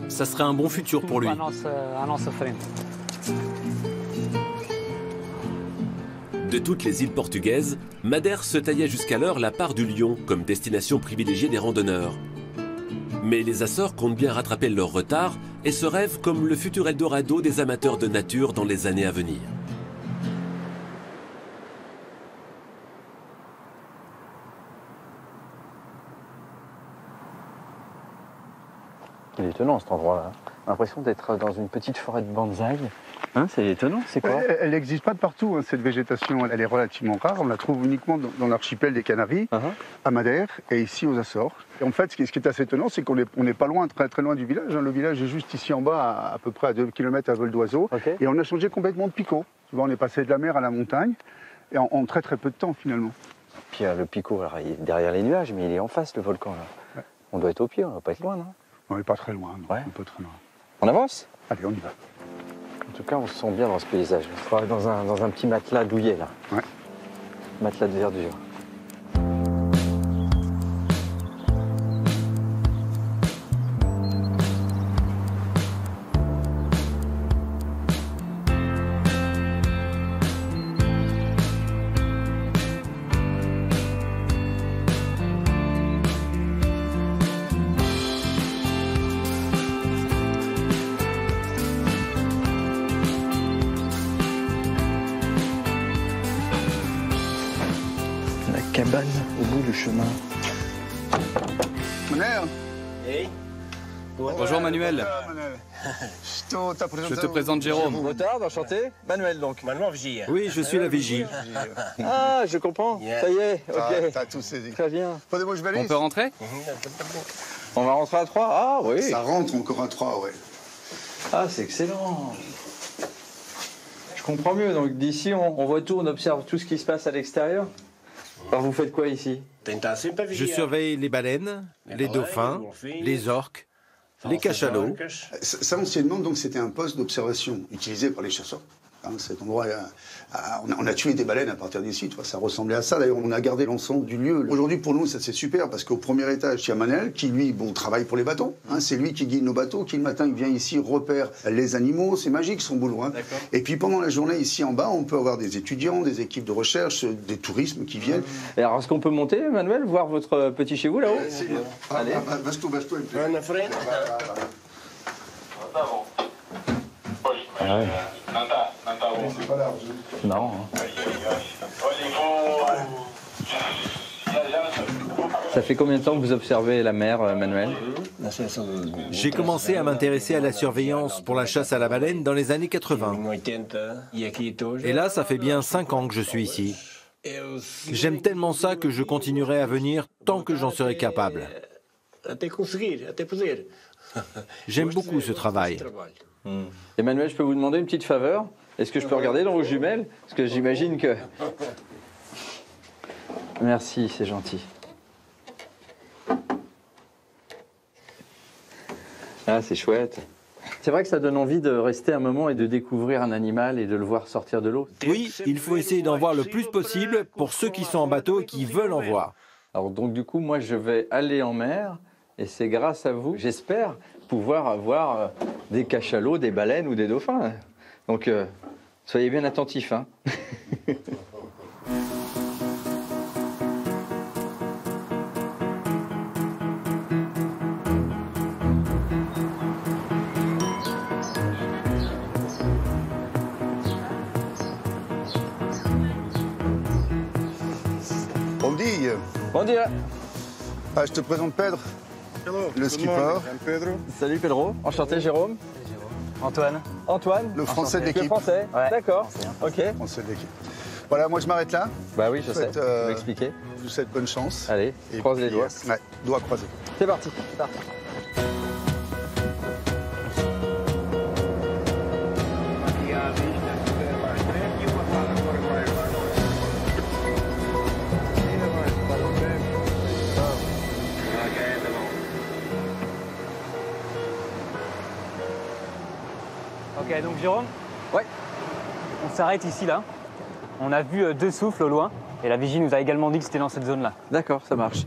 Ça serait un bon futur pour lui. De toutes les îles portugaises, Madère se taillait jusqu'alors la part du lion comme destination privilégiée des randonneurs. Mais les Açores comptent bien rattraper leur retard et se rêvent comme le futur Eldorado des amateurs de nature dans les années à venir. Il est étonnant cet endroit-là. L'impression d'être dans une petite forêt de bonsaï. Hein, c'est étonnant, c'est quoi? Elle n'existe pas de partout, hein, cette végétation. Elle est relativement rare. On la trouve uniquement dans, dans l'archipel des Canaries, uh-huh. à Madère et ici aux Açores. Et en fait, ce qui, ce qui est assez étonnant, c'est qu'on n'est on est pas loin, très, très loin du village. Hein. Le village est juste ici en bas, à, à peu près à deux kilomètres à vol d'oiseau. Okay. Et on a changé complètement de Pico. Tu vois, on est passé de la mer à la montagne, et en, en très très peu de temps finalement. Puis le Pico, alors, il est derrière les nuages, mais il est en face, le volcan. Là. Ouais. On doit être au pied, on ne va pas être loin, non? On n'est pas très loin, non. Ouais. Un peu très loin. On avance? Allez, on y va. En tout cas, on se sent bien dans ce paysage. Dans un, dans un petit matelas douillet, là. Ouais. Matelas de verdure. Au bout du chemin. Manuel. Hey. Bonjour Manuel. Je te présente Jérôme. Motard, enchanté. Manuel donc. Oui, je suis la vigie. Ah, je comprends. Ça y est, ok. T'as tous saisi. Très bien. On peut rentrer? On va rentrer à trois. Ah oui. Ça rentre encore à trois, ouais. Ah, c'est excellent. Je comprends mieux. Donc d'ici, on, on voit tout, on observe tout ce qui se passe à l'extérieur. Alors vous faites quoi ici? Je surveille les baleines, les dauphins, les orques, les cachalots. Ça, anciennement, donc, c'était un poste d'observation utilisé par les chasseurs. Hein, cet endroit, on a tué des baleines à partir d'ici, ça ressemblait à ça. D'ailleurs, on a gardé l'ensemble du lieu. Aujourd'hui, pour nous, ça c'est super parce qu'au premier étage, il y a Manuel qui, lui, bon, travaille pour les bateaux. Hein, c'est lui qui guide nos bateaux, qui le matin, il vient ici, repère les animaux. C'est magique son boulot. Hein. Et puis pendant la journée, ici en bas, on peut avoir des étudiants, des équipes de recherche, des touristes qui viennent. Et alors, est-ce qu'on peut monter, Manuel, voir votre petit chez vous là-haut? Allez, vas-y, vas-y. está bom. Pois, mas é. Não está, não está bom. Não. Olha, vou... Ça fait combien de temps que vous observez la mer, Manuel? J'ai commencé à m'intéresser à la surveillance pour la chasse à la baleine dans les années quatre-vingt. Et là, ça fait bien cinq ans que je suis ici. J'aime tellement ça que je continuerai à venir tant que j'en serai capable. J'aime beaucoup ce travail. Hmm. Et Manuel, je peux vous demander une petite faveur? Est-ce que je peux regarder dans vos jumelles? Parce que j'imagine que... Merci, c'est gentil. Ah, c'est chouette. C'est vrai que ça donne envie de rester un moment et de découvrir un animal et de le voir sortir de l'eau. Oui, il faut essayer d'en voir le plus possible pour ceux qui sont en bateau et qui veulent en voir. Alors donc du coup, moi je vais aller en mer et c'est grâce à vous, j'espère, pouvoir avoir des cachalots, des baleines ou des dauphins. Donc euh, soyez bien attentifs, hein. Bon dia. Ah, je te présente Pedro, hello, le skipper. Pedro. Salut Pedro, enchanté Jérôme. Antoine. Antoine. Le français enchanté. De l'équipe. Le français, ouais. D'accord, ok. Le français de l'équipe. Voilà, moi je m'arrête là. Bah oui, je, je sais, vous euh, m'expliquez. Je vous souhaite bonne chance. Allez, et croise puis, les doigts. Ouais, doigts croisés. C'est parti. parti. Ok, donc Jérôme, ouais. On s'arrête ici, là. On a vu deux souffles au loin, et la vigie nous a également dit que c'était dans cette zone-là. D'accord, ça marche.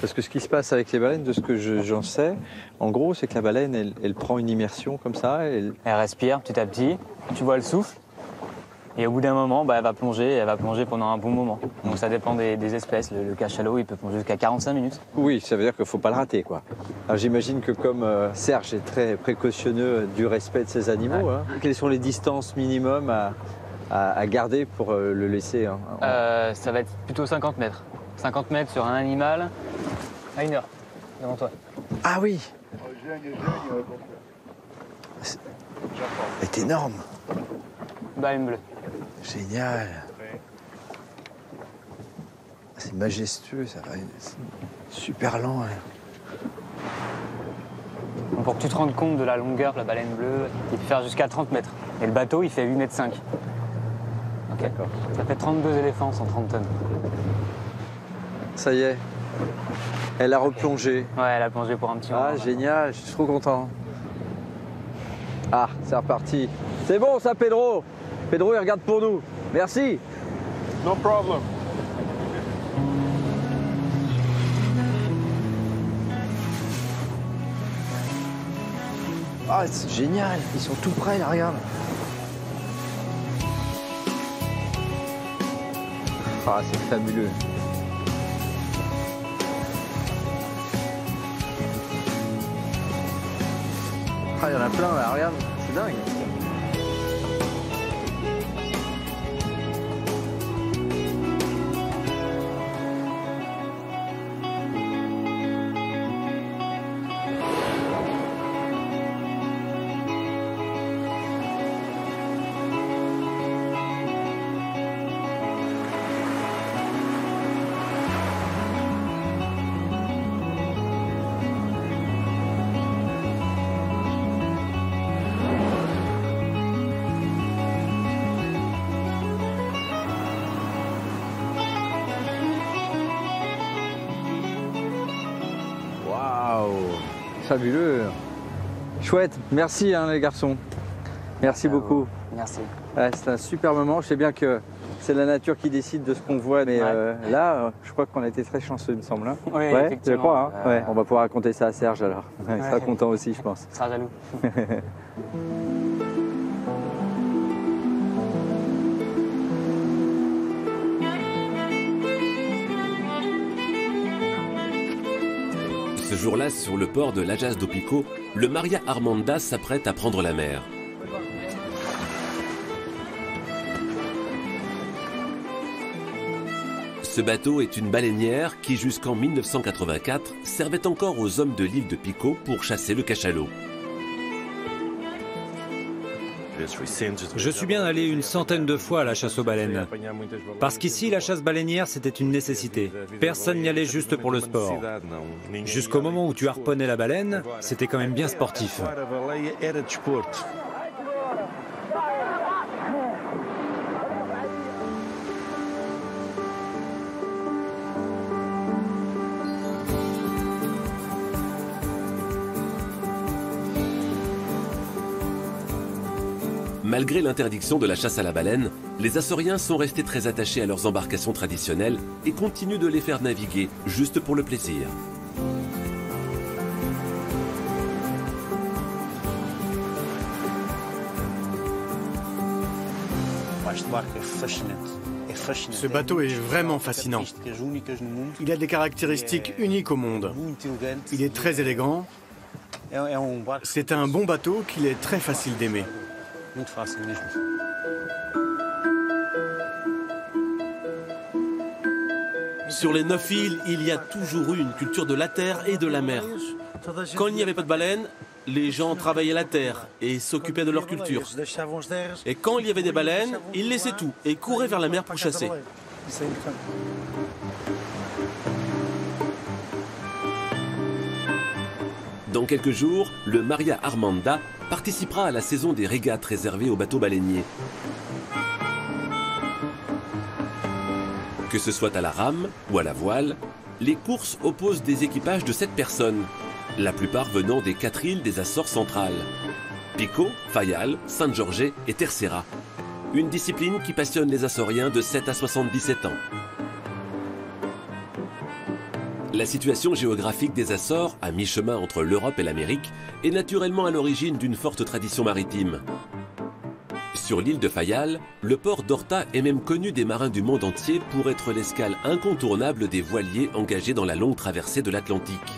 Parce que ce qui se passe avec les baleines, de ce que j'en sais, en gros, c'est que la baleine, elle, elle prend une immersion comme ça. Elle... elle respire petit à petit, tu vois le souffle, et au bout d'un moment, bah, elle va plonger, elle va plonger pendant un bon moment. Donc ça dépend des, des espèces. Le, le cachalot, il peut plonger jusqu'à quarante-cinq minutes. Oui, ça veut dire qu'il ne faut pas le rater, quoi. Alors j'imagine que comme euh, Serge est très précautionneux du respect de ses animaux, ouais. hein, quelles sont les distances minimum à, à, à garder pour euh, le laisser hein, en... euh, Ça va être plutôt cinquante mètres. cinquante mètres sur un animal à une heure, devant toi. Ah oui. C'est énorme. Baleine bleue. Génial. C'est majestueux, ça va. Super lent. Hein. Pour que tu te rendes compte de la longueur de la baleine bleue, il peut faire jusqu'à trente mètres. Et le bateau, il fait huit mètres cinq. Okay. D'accord. Ça fait trente-deux éléphants en trente tonnes. Ça y est. Elle a replongé. Okay. Ouais, elle a plongé pour un petit moment. Ah, génial, je suis trop content. Ah, c'est reparti. C'est bon ça, Pedro. Pedro, il regarde pour nous. Merci. No problem. Ah, c'est génial. Ils sont tout près, là, regarde. Ah, c'est fabuleux. Ah, il y en a plein, là, regarde. C'est dingue. Fabuleux. Chouette. Merci hein, les garçons. Merci Bravo. beaucoup. Merci. Ouais, c'est un super moment. Je sais bien que c'est la nature qui décide de ce qu'on voit, mais ouais. euh, là, je crois qu'on a été très chanceux, il me semble. Hein. Oui, ouais, effectivement. Je crois. Hein. Euh... Ouais. On va pouvoir raconter ça à Serge alors. Ouais, ouais. Il sera content aussi, je pense. Il sera jaloux. Ce jour-là, sur le port de Lajas do Pico, le Maria Armanda s'apprête à prendre la mer. Ce bateau est une baleinière qui, jusqu'en mille neuf cent quatre-vingt-quatre, servait encore aux hommes de l'île de Pico pour chasser le cachalot. Je suis bien allé une centaine de fois à la chasse aux baleines. Parce qu'ici, la chasse baleinière, c'était une nécessité. Personne n'y allait juste pour le sport. Jusqu'au moment où tu harponnais la baleine, c'était quand même bien sportif. Malgré l'interdiction de la chasse à la baleine, les Açoriens sont restés très attachés à leurs embarcations traditionnelles et continuent de les faire naviguer juste pour le plaisir. Ce bateau est vraiment fascinant. Il a des caractéristiques uniques au monde. Il est très élégant. C'est un bon bateau qu'il est très facile d'aimer. Sur les neuf îles, il y a toujours eu une culture de la terre et de la mer. Quand il n'y avait pas de baleines, les gens travaillaient la terre et s'occupaient de leur culture. Et quand il y avait des baleines, ils laissaient tout et couraient vers la mer pour chasser. Dans quelques jours, le Maria Armanda participera à la saison des régates réservées aux bateaux baleiniers. Que ce soit à la rame ou à la voile, les courses opposent des équipages de sept personnes, la plupart venant des quatre îles des Açores centrales. Pico, Faial, Saint-Georges et Terceira. Une discipline qui passionne les Açoriens de sept à soixante-dix-sept ans. La situation géographique des Açores, à mi-chemin entre l'Europe et l'Amérique, est naturellement à l'origine d'une forte tradition maritime. Sur l'île de Faial, le port d'Horta est même connu des marins du monde entier pour être l'escale incontournable des voiliers engagés dans la longue traversée de l'Atlantique.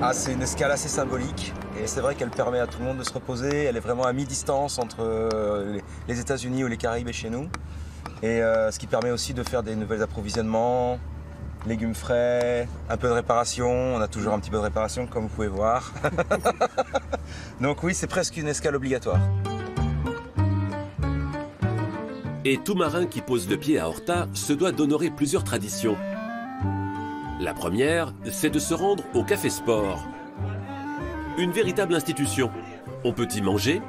Ah, c'est une escale assez symbolique et c'est vrai qu'elle permet à tout le monde de se reposer. Elle est vraiment à mi-distance entre les États-Unis ou les Caraïbes et chez nous. Et euh, ce qui permet aussi de faire des nouveaux approvisionnements, légumes frais, un peu de réparation, on a toujours un petit peu de réparation comme vous pouvez voir. Donc oui, c'est presque une escale obligatoire. Et tout marin qui pose le pied à Horta se doit d'honorer plusieurs traditions. La première, c'est de se rendre au Café Sport. Une véritable institution. On peut y manger,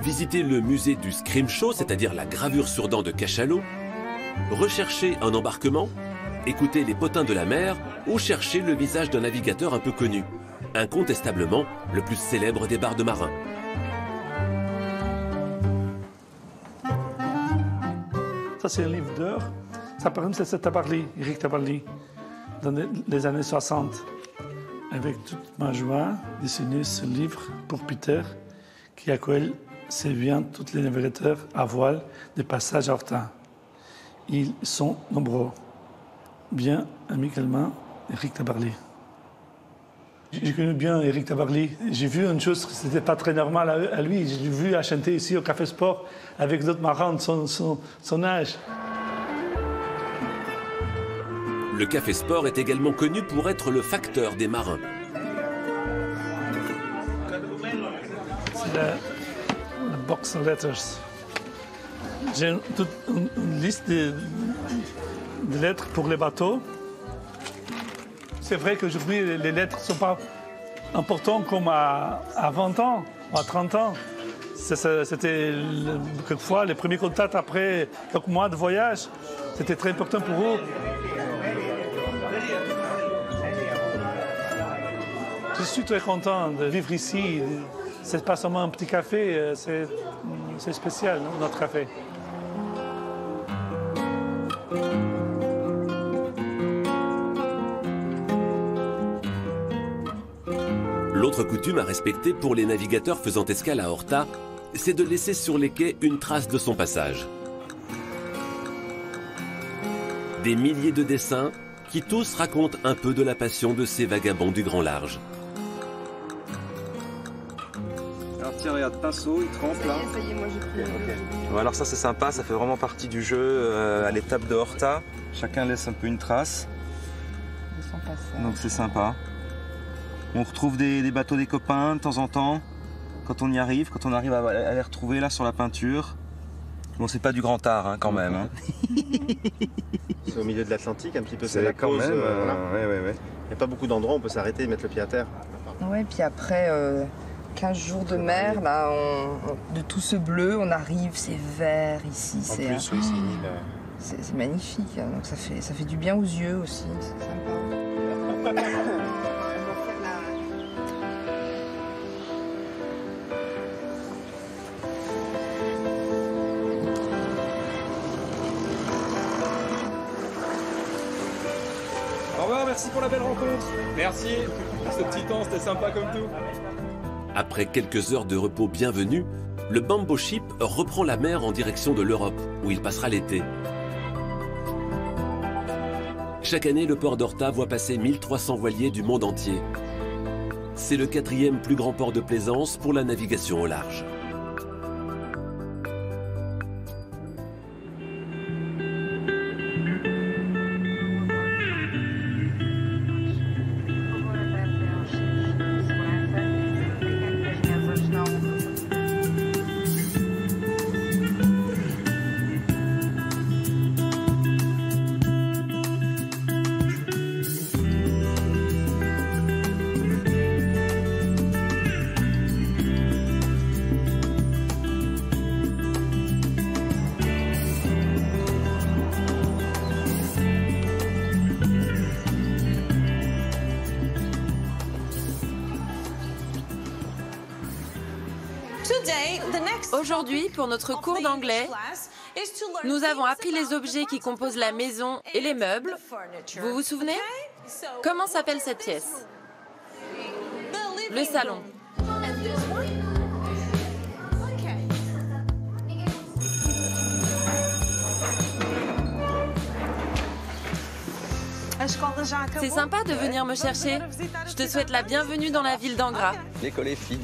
visiter le musée du scrimshaw, c'est-à-dire la gravure sur dents de cachalot, rechercher un embarquement, écouter les potins de la mer ou chercher le visage d'un navigateur un peu connu, incontestablement le plus célèbre des bars de marins. Ça, c'est un livre d'heures. Ça, par exemple, c'est Tabarly, Eric Tabarly, dans les années soixante. Avec toute ma joie, dessiner ce livre pour Peter, qui accueille ses biens tous les navigateurs à voile des passages à Horta. Ils sont nombreux. Bien, amicalement, Eric Tabarly. J'ai connu bien Eric Tabarly. J'ai vu une chose qui n'était pas très normale à lui. J'ai vu à chanter ici au Café Sport avec d'autres marins de son, son, son âge. Le Café Sport est également connu pour être le facteur des marins. C'est la, la box of letters. J'ai toute une, une liste de... des lettres pour les bateaux. C'est vrai qu'aujourd'hui, les lettres ne sont pas importantes comme à, à vingt ans, à trente ans. C'était le, quelquefois les premiers contacts après quelques mois de voyage. C'était très important pour eux. Je suis très content de vivre ici. Ce n'est pas seulement un petit café, c'est spécial, notre café. L'autre coutume à respecter pour les navigateurs faisant escale à Horta, c'est de laisser sur les quais une trace de son passage. Des milliers de dessins qui tous racontent un peu de la passion de ces vagabonds du grand large. Alors tiens, regarde, pinceau, il trempe là. Ça y est, moi j'ai pris. Okay. Alors ça c'est sympa, ça fait vraiment partie du jeu euh, à l'étape de Horta. Chacun laisse un peu une trace. De son passage. Donc c'est sympa. On retrouve des, des bateaux des copains de temps en temps, quand on y arrive, quand on arrive à, à les retrouver là sur la peinture. Bon, c'est pas du grand art hein, quand même. Hein. C'est au milieu de l'Atlantique, un petit peu. C'est la quand cause, même. Euh, voilà. ouais, ouais, ouais. Il n'y a pas beaucoup d'endroits où on peut s'arrêter et mettre le pied à terre. Ouais, puis après euh, quinze jours de mer, là, on, on, de tout ce bleu, on arrive, c'est vert ici. En plus, oui, c'est une île. C'est magnifique, hein, donc ça fait, ça fait du bien aux yeux aussi. C'est sympa. Merci pour la belle rencontre. Merci. Ce petit temps, c'était sympa comme tout. Après quelques heures de repos bienvenu, le Bamboo Ship reprend la mer en direction de l'Europe, où il passera l'été. Chaque année, le port d'Horta voit passer mille trois cents voiliers du monde entier. C'est le quatrième plus grand port de plaisance pour la navigation au large. Aujourd'hui, pour notre cours d'anglais, nous avons appris les objets qui composent la maison et les meubles. Vous vous souvenez? Comment s'appelle cette pièce? Le salon. C'est sympa de venir me chercher. Je te souhaite la bienvenue dans la ville d'Angra. L'école est finie.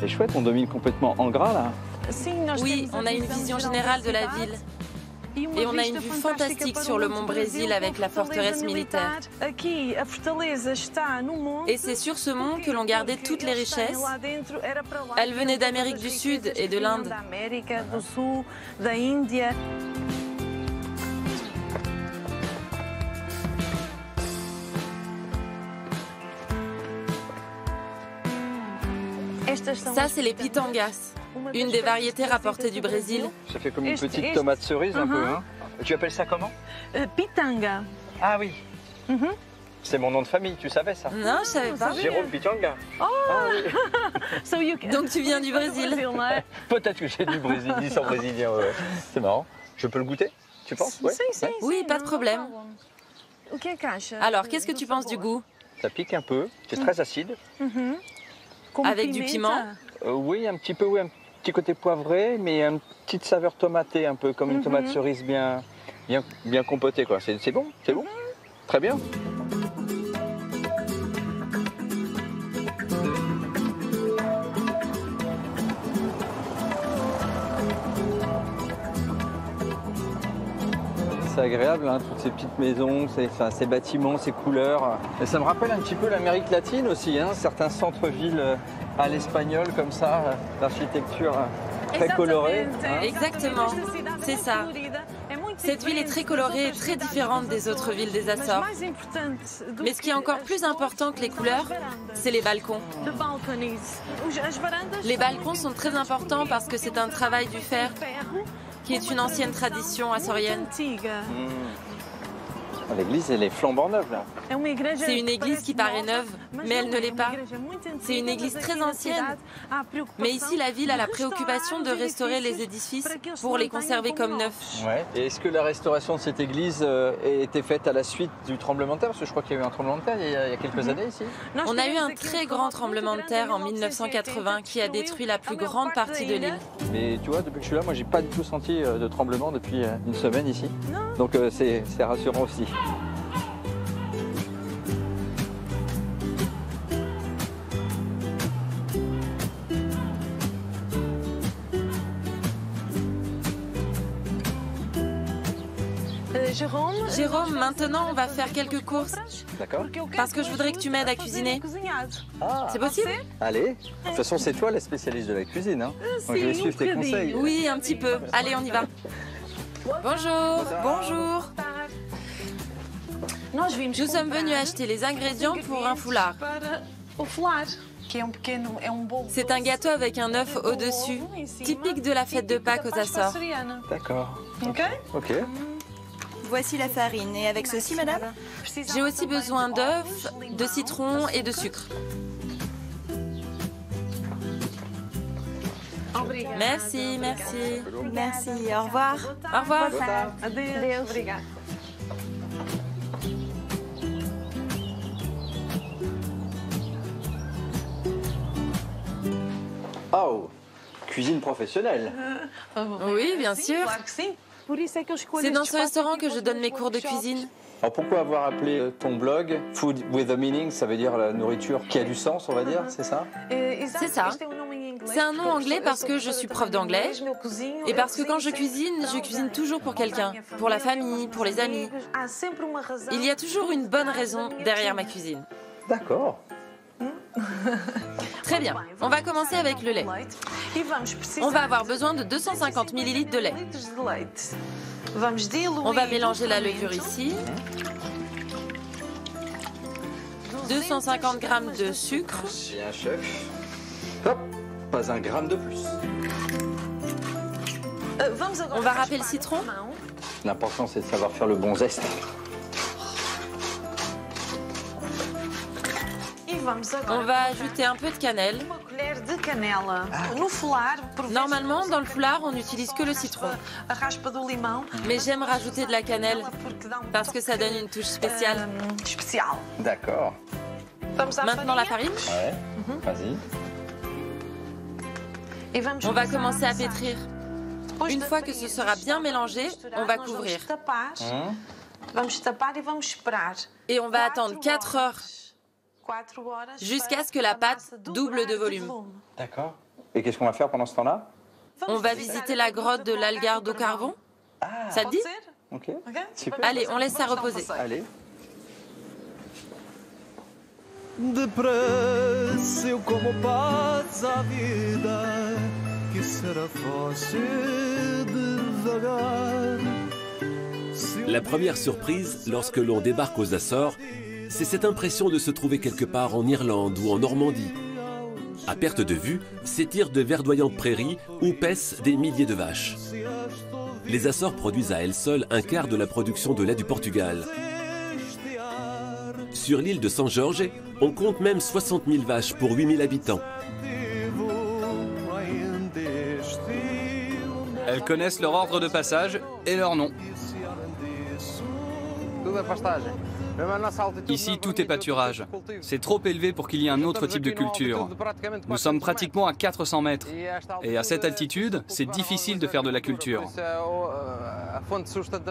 C'est chouette, on domine complètement Angra là. Oui, on a une vision générale de la ville. Et on a une vue fantastique sur le mont Brésil avec la forteresse militaire. Et c'est sur ce mont que l'on gardait toutes les richesses. Elles venaient d'Amérique du Sud et de l'Inde. Ça, c'est les pitangas, une des variétés rapportées du Brésil. Ça fait comme une petite tomate cerise un peu, hein? Tu appelles ça comment? euh, Pitanga. Ah oui. Mm-hmm. C'est mon nom de famille, tu savais ça? Non, je savais pas. Jérôme Pitanga. Oh. Ah, oui. Donc tu viens du Brésil? Peut-être que j'ai du Brésil, du sang brésilien. Ouais. C'est marrant. Je peux le goûter, tu penses? Ouais. Ouais. Oui, pas de problème. Alors, qu'est-ce que tu penses du goût? Ça pique un peu, c'est très acide. Mm-hmm. Avec du piment? euh, Oui, un petit peu, oui, un petit côté poivré, mais une petite saveur tomatée, un peu comme une mm-hmm. tomate cerise bien, bien, bien compotée, quoi. C'est bon, c'est bon, très bien. C'est agréable, hein, toutes ces petites maisons, ces, enfin, ces bâtiments, ces couleurs. Et ça me rappelle un petit peu l'Amérique latine aussi, hein, certains centres-villes à l'espagnol comme ça, l'architecture très colorée. Hein. Exactement, c'est ça. Cette ville est très colorée et très différente des autres villes des Açores. Mais ce qui est encore plus important que les couleurs, c'est les balcons. Les balcons sont très importants parce que c'est un travail du fer, qui est une ancienne tradition açorienne. Mmh. L'église, elle est flambant neuve, là. C'est une église qui paraît neuve, mais elle ne l'est pas. C'est une église très ancienne. Mais ici, la ville a la préoccupation de restaurer les édifices pour les conserver comme neufs. Ouais. Et est-ce que la restauration de cette église a été faite à la suite du tremblement de terre? Parce que je crois qu'il y a eu un tremblement de terre il y a quelques mm-hmm. années ici. On a eu un très grand tremblement de terre en mille neuf cent quatre-vingts qui a détruit la plus grande partie de l'île. Mais tu vois, depuis que je suis là, moi, j'ai pas du tout senti de tremblement depuis une semaine ici. Donc euh, c'est rassurant aussi. Jérôme, Jérôme, maintenant on va faire quelques courses. D'accord. Parce que je voudrais que tu m'aides à cuisiner. Ah, c'est possible? Allez. De toute façon, c'est toi la spécialiste de la cuisine, hein. Donc je vais suivre tes conseils. Oui, un petit peu. Allez, on y va. Bonjour. Bonjour. Nous sommes venus acheter les ingrédients pour un foulard. C'est un gâteau avec un œuf au-dessus, typique de la fête de Pâques aux Açores. D'accord. Ok. Ok. Voici la farine. Et avec ceci, madame? J'ai aussi besoin d'œufs, de citron et de sucre. Merci, merci. Merci, au revoir. Au revoir. Oh, cuisine professionnelle. Oui, bien sûr. C'est dans ce restaurant que je donne mes cours de cuisine. Alors pourquoi avoir appelé ton blog Food with a Meaning? Ça veut dire la nourriture qui a du sens, on va dire, c'est ça? C'est ça. C'est un nom anglais parce que je suis prof d'anglais et parce que quand je cuisine, je cuisine toujours pour quelqu'un, pour la famille, pour les amis. Il y a toujours une bonne raison derrière ma cuisine. D'accord. Très bien, on va commencer avec le lait. On va avoir besoin de deux cent cinquante millilitres de lait. On va mélanger la levure ici. deux cent cinquante grammes de sucre. J'ai un chef. Hop, pas un gramme de plus. On va râper le citron. L'important, c'est de savoir faire le bon zeste. On va ajouter un peu de cannelle. Normalement, dans le foulard, on n'utilise que le citron. Mais j'aime rajouter de la cannelle parce que ça donne une touche spéciale. D'accord. Maintenant, la farine. Ouais. Vas-y. On va commencer à pétrir. Une fois que ce sera bien mélangé, on va couvrir. Et on va attendre quatre heures. Jusqu'à ce que la pâte double de volume. D'accord. Et qu'est-ce qu'on va faire pendant ce temps-là? On va visiter la grotte de l'Algarde au carbon. Ah. Ça te dit? Ok. Super. Allez, on laisse ça reposer. Allez. Depressa eu como passa a vida, que será fácil devagar. La première surprise lorsque l'on débarque aux Açores, c'est cette impression de se trouver quelque part en Irlande ou en Normandie. À perte de vue, s'étirent de verdoyantes prairies où paissent des milliers de vaches. Les Açores produisent à elles seules un quart de la production de lait du Portugal. Sur l'île de San Jorge, on compte même soixante mille vaches pour huit mille habitants. Elles connaissent leur ordre de passage et leur nom. Ici, tout est pâturage. C'est trop élevé pour qu'il y ait un autre type de culture. Nous sommes pratiquement à quatre cents mètres. Et à cette altitude, c'est difficile de faire de la culture.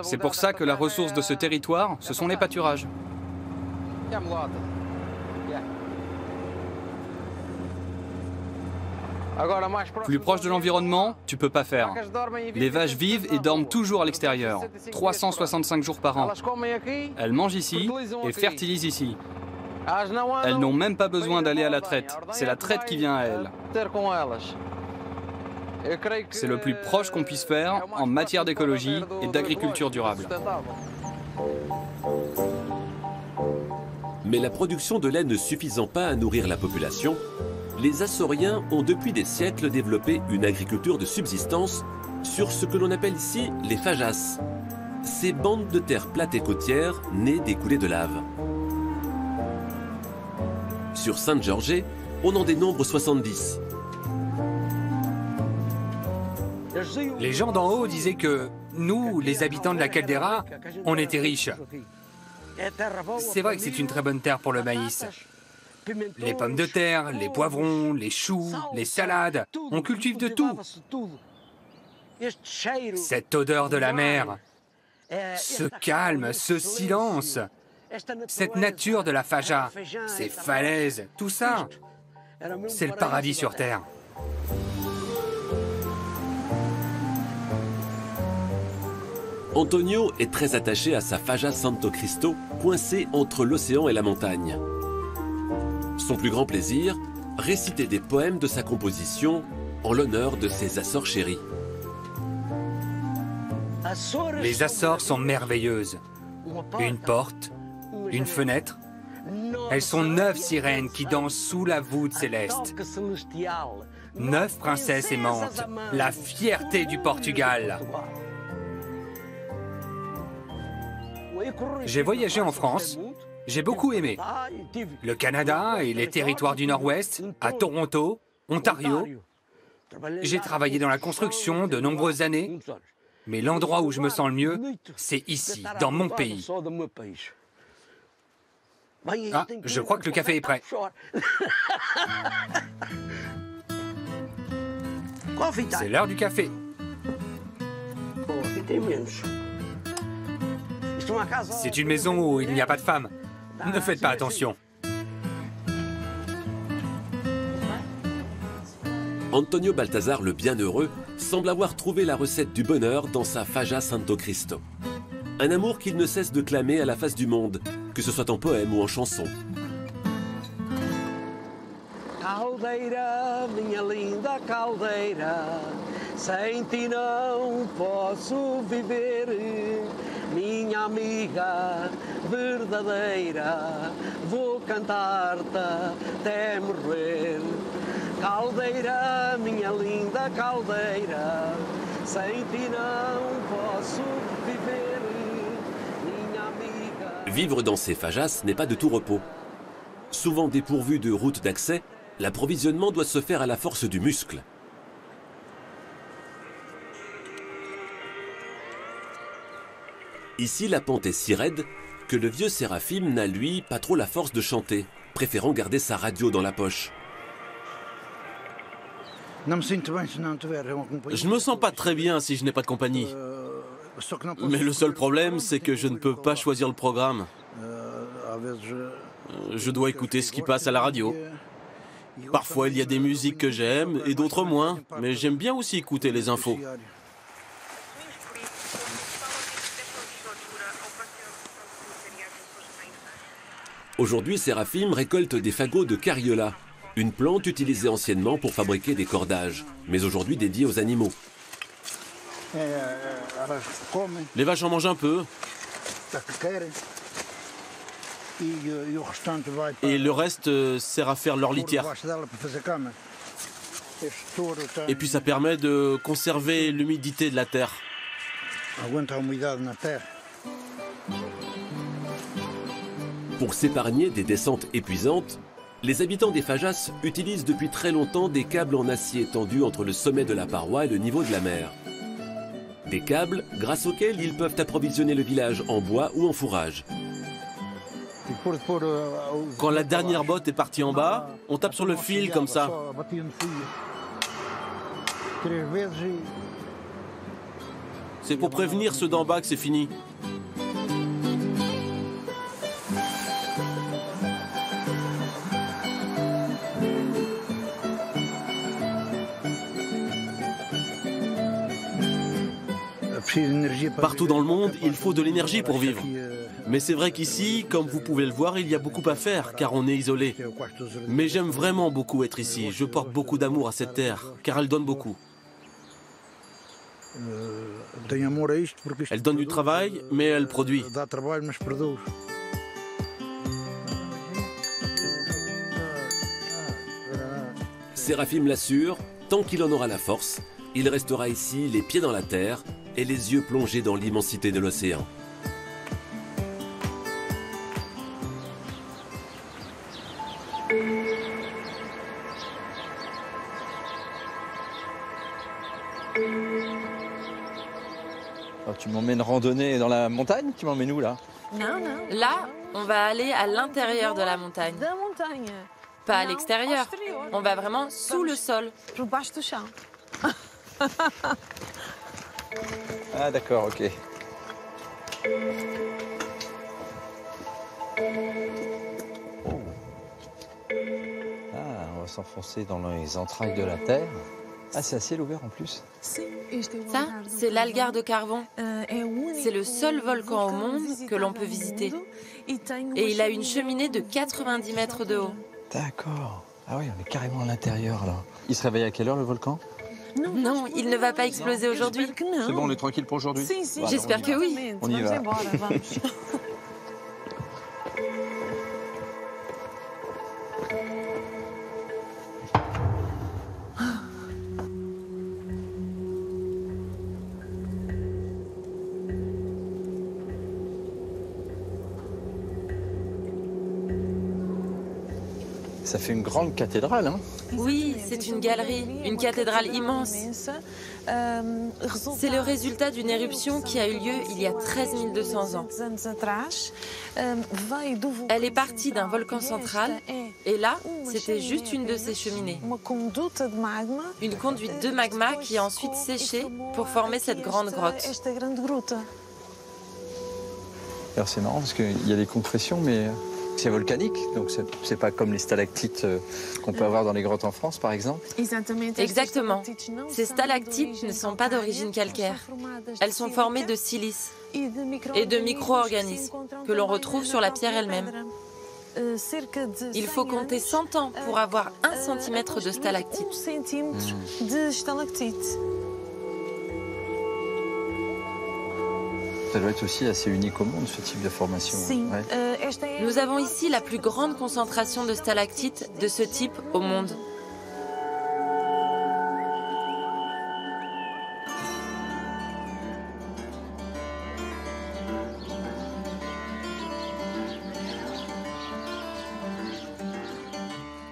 C'est pour ça que la ressource de ce territoire, ce sont les pâturages. Plus proche de l'environnement, tu ne peux pas faire. Les vaches vivent et dorment toujours à l'extérieur, trois cent soixante-cinq jours par an. Elles mangent ici et fertilisent ici. Elles n'ont même pas besoin d'aller à la traite, c'est la traite qui vient à elles. C'est le plus proche qu'on puisse faire en matière d'écologie et d'agriculture durable. Mais la production de lait ne suffisant pas à nourrir la population, les Açoriens ont depuis des siècles développé une agriculture de subsistance sur ce que l'on appelle ici les fajas. ces bandes de terre plate et côtière nées des coulées de lave. Sur Sainte-Georgée, on en dénombre soixante-dix. Les gens d'en haut disaient que nous, les habitants de la caldeira, on était riches. C'est vrai que c'est une très bonne terre pour le maïs. Les pommes de terre, les poivrons, les choux, les salades, on cultive de tout. Cette odeur de la mer, ce calme, ce silence, cette nature de la faja, ces falaises, tout ça, c'est le paradis sur terre. Antonio est très attaché à sa faja Santo Cristo, coincée entre l'océan et la montagne. Son plus grand plaisir, réciter des poèmes de sa composition en l'honneur de ses Açores chéries. Les Açores sont merveilleuses. Une porte, une fenêtre. Elles sont neuf sirènes qui dansent sous la voûte céleste. Neuf princesses aimantes, la fierté du Portugal. J'ai voyagé en France, j'ai beaucoup aimé. Le Canada et les territoires du Nord-Ouest, à Toronto, Ontario. J'ai travaillé dans la construction de nombreuses années, mais l'endroit où je me sens le mieux, c'est ici, dans mon pays. Ah, je crois que le café est prêt. C'est l'heure du café. C'est une maison où il n'y a pas de femme. Ne faites pas attention. Antonio Baltazar le Bienheureux semble avoir trouvé la recette du bonheur dans sa faja Santo Cristo. Un amour qu'il ne cesse de clamer à la face du monde, que ce soit en poème ou en chanson. Caldeira, minha linda caldeira, sem ti não posso viver. Minha amiga verdadeira, vou cantar-te até morrer. Caldeira, minha linda caldeira, sem ti não posso viver. Minha amiga... Vivre dans ces fajas n'est pas de tout repos. Souvent dépourvu de routes d'accès, l'approvisionnement doit se faire à la force du muscle. Ici, la pente est si raide que le vieux Séraphim n'a, lui, pas trop la force de chanter, préférant garder sa radio dans la poche. Je me sens pas très bien si je n'ai pas de compagnie. Mais le seul problème, c'est que je ne peux pas choisir le programme. Je dois écouter ce qui passe à la radio. Parfois, il y a des musiques que j'aime et d'autres moins, mais j'aime bien aussi écouter les infos. Aujourd'hui, Séraphim récolte des fagots de cariola, une plante utilisée anciennement pour fabriquer des cordages, mais aujourd'hui dédiée aux animaux. Les vaches en mangent un peu. Et le reste sert à faire leur litière. Et puis ça permet de conserver l'humidité de la terre. Pour s'épargner des descentes épuisantes, les habitants des fajas utilisent depuis très longtemps des câbles en acier tendus entre le sommet de la paroi et le niveau de la mer. Des câbles grâce auxquels ils peuvent approvisionner le village en bois ou en fourrage. Quand la dernière botte est partie en bas, on tape sur le fil comme ça. C'est pour prévenir ceux d'en bas que c'est fini. Partout dans le monde, il faut de l'énergie pour vivre. Mais c'est vrai qu'ici, comme vous pouvez le voir, il y a beaucoup à faire, car on est isolé. Mais j'aime vraiment beaucoup être ici. Je porte beaucoup d'amour à cette terre, car elle donne beaucoup. Elle donne du travail, mais elle produit. Séraphim l'assure, tant qu'il en aura la force, il restera ici les pieds dans la terre et les yeux plongés dans l'immensité de l'océan. Tu m'emmènes randonner dans la montagne? Tu m'emmènes où là? Non, non. Là, on va aller à l'intérieur de la montagne. De la montagne. Pas à l'extérieur. On va vraiment sous le sol. Ah d'accord, ok. Oh. Ah, on va s'enfoncer dans les entrailles de la terre. Ah, c'est à ciel ouvert en plus. Ça, c'est l'algar de Carbon. C'est le seul volcan au monde que l'on peut visiter. Et il a une cheminée de quatre-vingt-dix mètres de haut. D'accord. Ah oui, on est carrément à l'intérieur là. Il se réveille à quelle heure le volcan? Non, il ne va pas exploser aujourd'hui. C'est bon, on est tranquille pour aujourd'hui? Voilà, j'espère que oui. On y va. Ça fait une grande cathédrale, hein? Oui, c'est une galerie, une cathédrale immense. C'est le résultat d'une éruption qui a eu lieu il y a treize mille deux cents ans. Elle est partie d'un volcan central et là, c'était juste une de ses cheminées. Une conduite de magma qui a ensuite séché pour former cette grande grotte. Alors c'est marrant parce qu'il y a des compressions, mais... C'est volcanique, donc c'est pas comme les stalactites qu'on peut avoir dans les grottes en France, par exemple. Exactement. Ces stalactites ne sont pas d'origine calcaire. Elles sont formées de silice et de micro-organismes que l'on retrouve sur la pierre elle-même. Il faut compter cent ans pour avoir un centimètre de stalactites. Mmh. Ça doit être aussi assez unique au monde, ce type de formation. Ouais. Nous avons ici la plus grande concentration de stalactites de ce type au monde.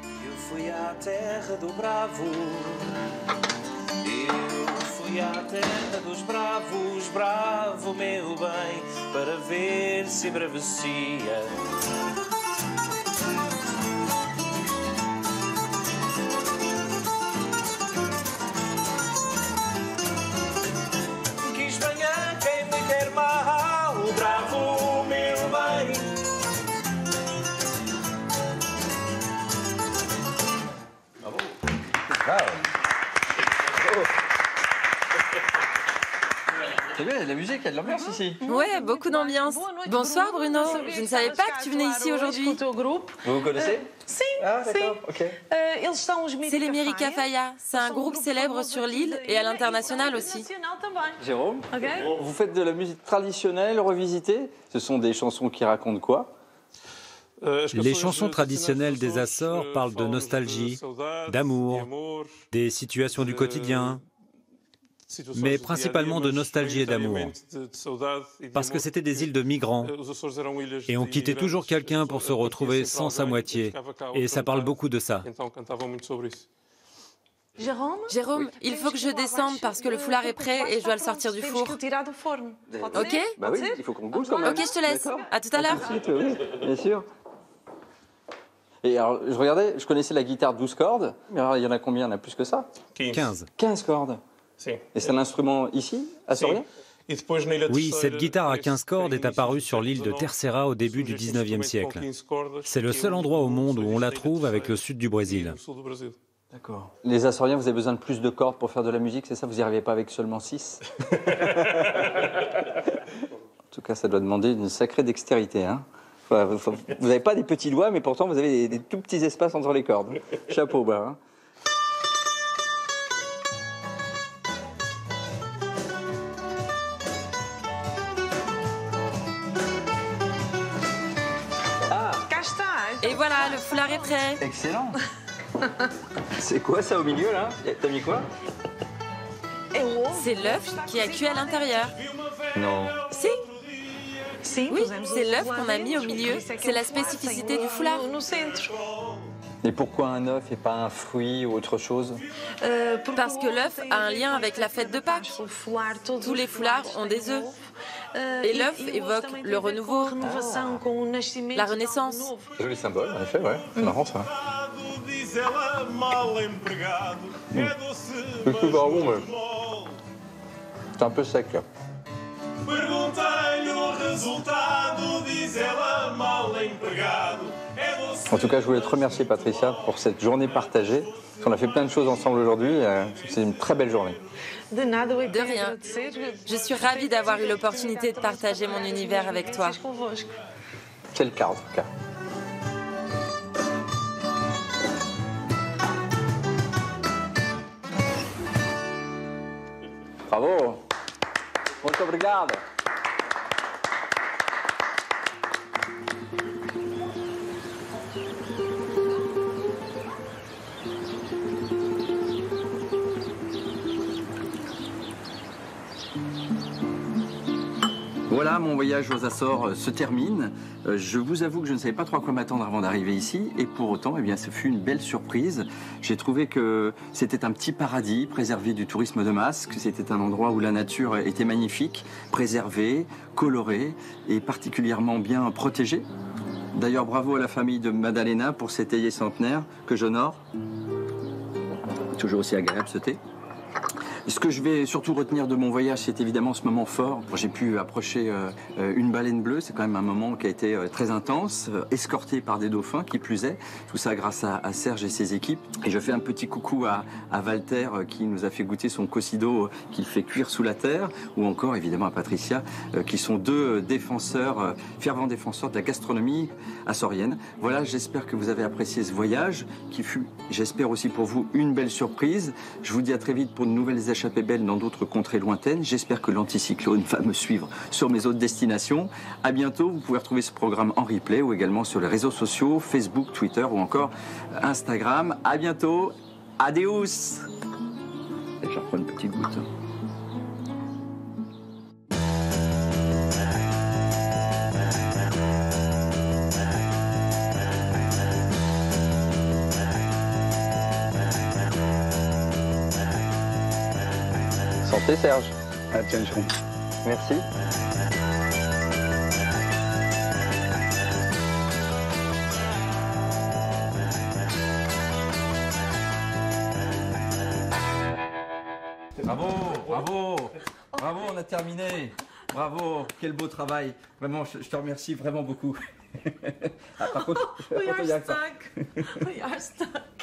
Eu fui à terra do bravo. À terra dos bravos, bravo meu bem, para ver se bravecia. Que Espanha quem me quer mal, bravo meu bem. Bravo. Bravo. C'est bien, il y a de la musique, il y a de l'ambiance ici. Ouais, beaucoup d'ambiance. Bonsoir Bruno, je ne savais pas que tu venais ici aujourd'hui. Vous vous connaissez? Si, ah, si. Okay. C'est les Mérica Faya, c'est un groupe célèbre sur l'île et à l'international aussi. Jérôme, okay. Vous faites de la musique traditionnelle revisitée? Ce sont des chansons qui racontent quoi? Les chansons traditionnelles des Açores parlent de nostalgie, d'amour, des situations du quotidien, mais principalement de nostalgie et d'amour, parce que c'était des îles de migrants, et on quittait toujours quelqu'un pour se retrouver sans sa moitié, et ça parle beaucoup de ça. Jérôme, Jérôme, il faut que je descende parce que le foulard est prêt et je dois le sortir du four. Ok? Bah oui, il faut qu'on bouge quand même. Ok, je te laisse. À tout à l'heure. Oui, bien sûr. Et alors, je regardais, je connaissais la guitare douze cordes, mais alors, il y en a combien? Il y en a plus que ça? quinze. quinze cordes. Et c'est un instrument ici, açorien? Oui, cette guitare à quinze cordes est apparue sur l'île de Terceira au début du dix-neuvième siècle. C'est le seul endroit au monde où on la trouve avec le sud du Brésil. D'accord. Les Açoriens, vous avez besoin de plus de cordes pour faire de la musique, c'est ça? Vous n'y arrivez pas avec seulement six? En tout cas, ça doit demander une sacrée dextérité, hein. Enfin, vous n'avez pas des petits doigts, mais pourtant vous avez des, des tout petits espaces entre les cordes. Chapeau bas, hein. Voilà, le foulard est prêt. Excellent. C'est quoi ça au milieu là? T'as mis quoi? C'est l'œuf qui a cuit à l'intérieur. Non. Si. Si. Oui, c'est l'œuf qu'on a mis au milieu. C'est la spécificité du foulard. Et pourquoi un œuf et pas un fruit ou autre chose? euh, Parce que l'œuf a un lien avec la fête de Pâques. Tous les foulards ont des œufs. Et l'œuf évoque le renouveau, ah. la renaissance. Joli symbole, en effet, ouais. C'est marrant, ça. Mmh. Le coup, bah, bon, mais... c'est un peu sec, là. En tout cas, je voulais te remercier, Patricia, pour cette journée partagée. On a fait plein de choses ensemble aujourd'hui. C'est une très belle journée. De rien. Je suis ravie d'avoir eu l'opportunité de partager mon univers avec toi. C'est le cas, en tout cas. Bravo. Muito obrigado. Voilà, mon voyage aux Açores se termine. Je vous avoue que je ne savais pas trop à quoi m'attendre avant d'arriver ici. Et pour autant, eh bien, ce fut une belle surprise. J'ai trouvé que c'était un petit paradis préservé du tourisme de masse, que c'était un endroit où la nature était magnifique, préservée, colorée et particulièrement bien protégée. D'ailleurs, bravo à la famille de Madalena pour cet étayé centenaire que j'honore. Toujours aussi agréable ce thé. Ce que je vais surtout retenir de mon voyage, c'est évidemment ce moment fort. J'ai pu approcher une baleine bleue, c'est quand même un moment qui a été très intense, escorté par des dauphins, qui plus est. Tout ça grâce à Serge et ses équipes. Et je fais un petit coucou à, à Walter qui nous a fait goûter son cocido qu'il fait cuire sous la terre, ou encore évidemment à Patricia, qui sont deux défenseurs, fervents défenseurs de la gastronomie açorienne. Voilà, j'espère que vous avez apprécié ce voyage, qui fut, j'espère aussi pour vous, une belle surprise. Je vous dis à très vite pour de nouvelles Échappées belles dans d'autres contrées lointaines. J'espère que l'anticyclone va me suivre sur mes autres destinations. À bientôt. Vous pouvez retrouver ce programme en replay ou également sur les réseaux sociaux, Facebook, Twitter ou encore Instagram. À bientôt. Adeus. Je vais reprendre une petite goutte. Santé Serge. Ah tiens, Jérôme. Merci. Bravo, bravo, bravo, on a terminé. Bravo, quel beau travail. Vraiment, je, je te remercie vraiment beaucoup. Ah, par contre, we are stuck. We are stuck.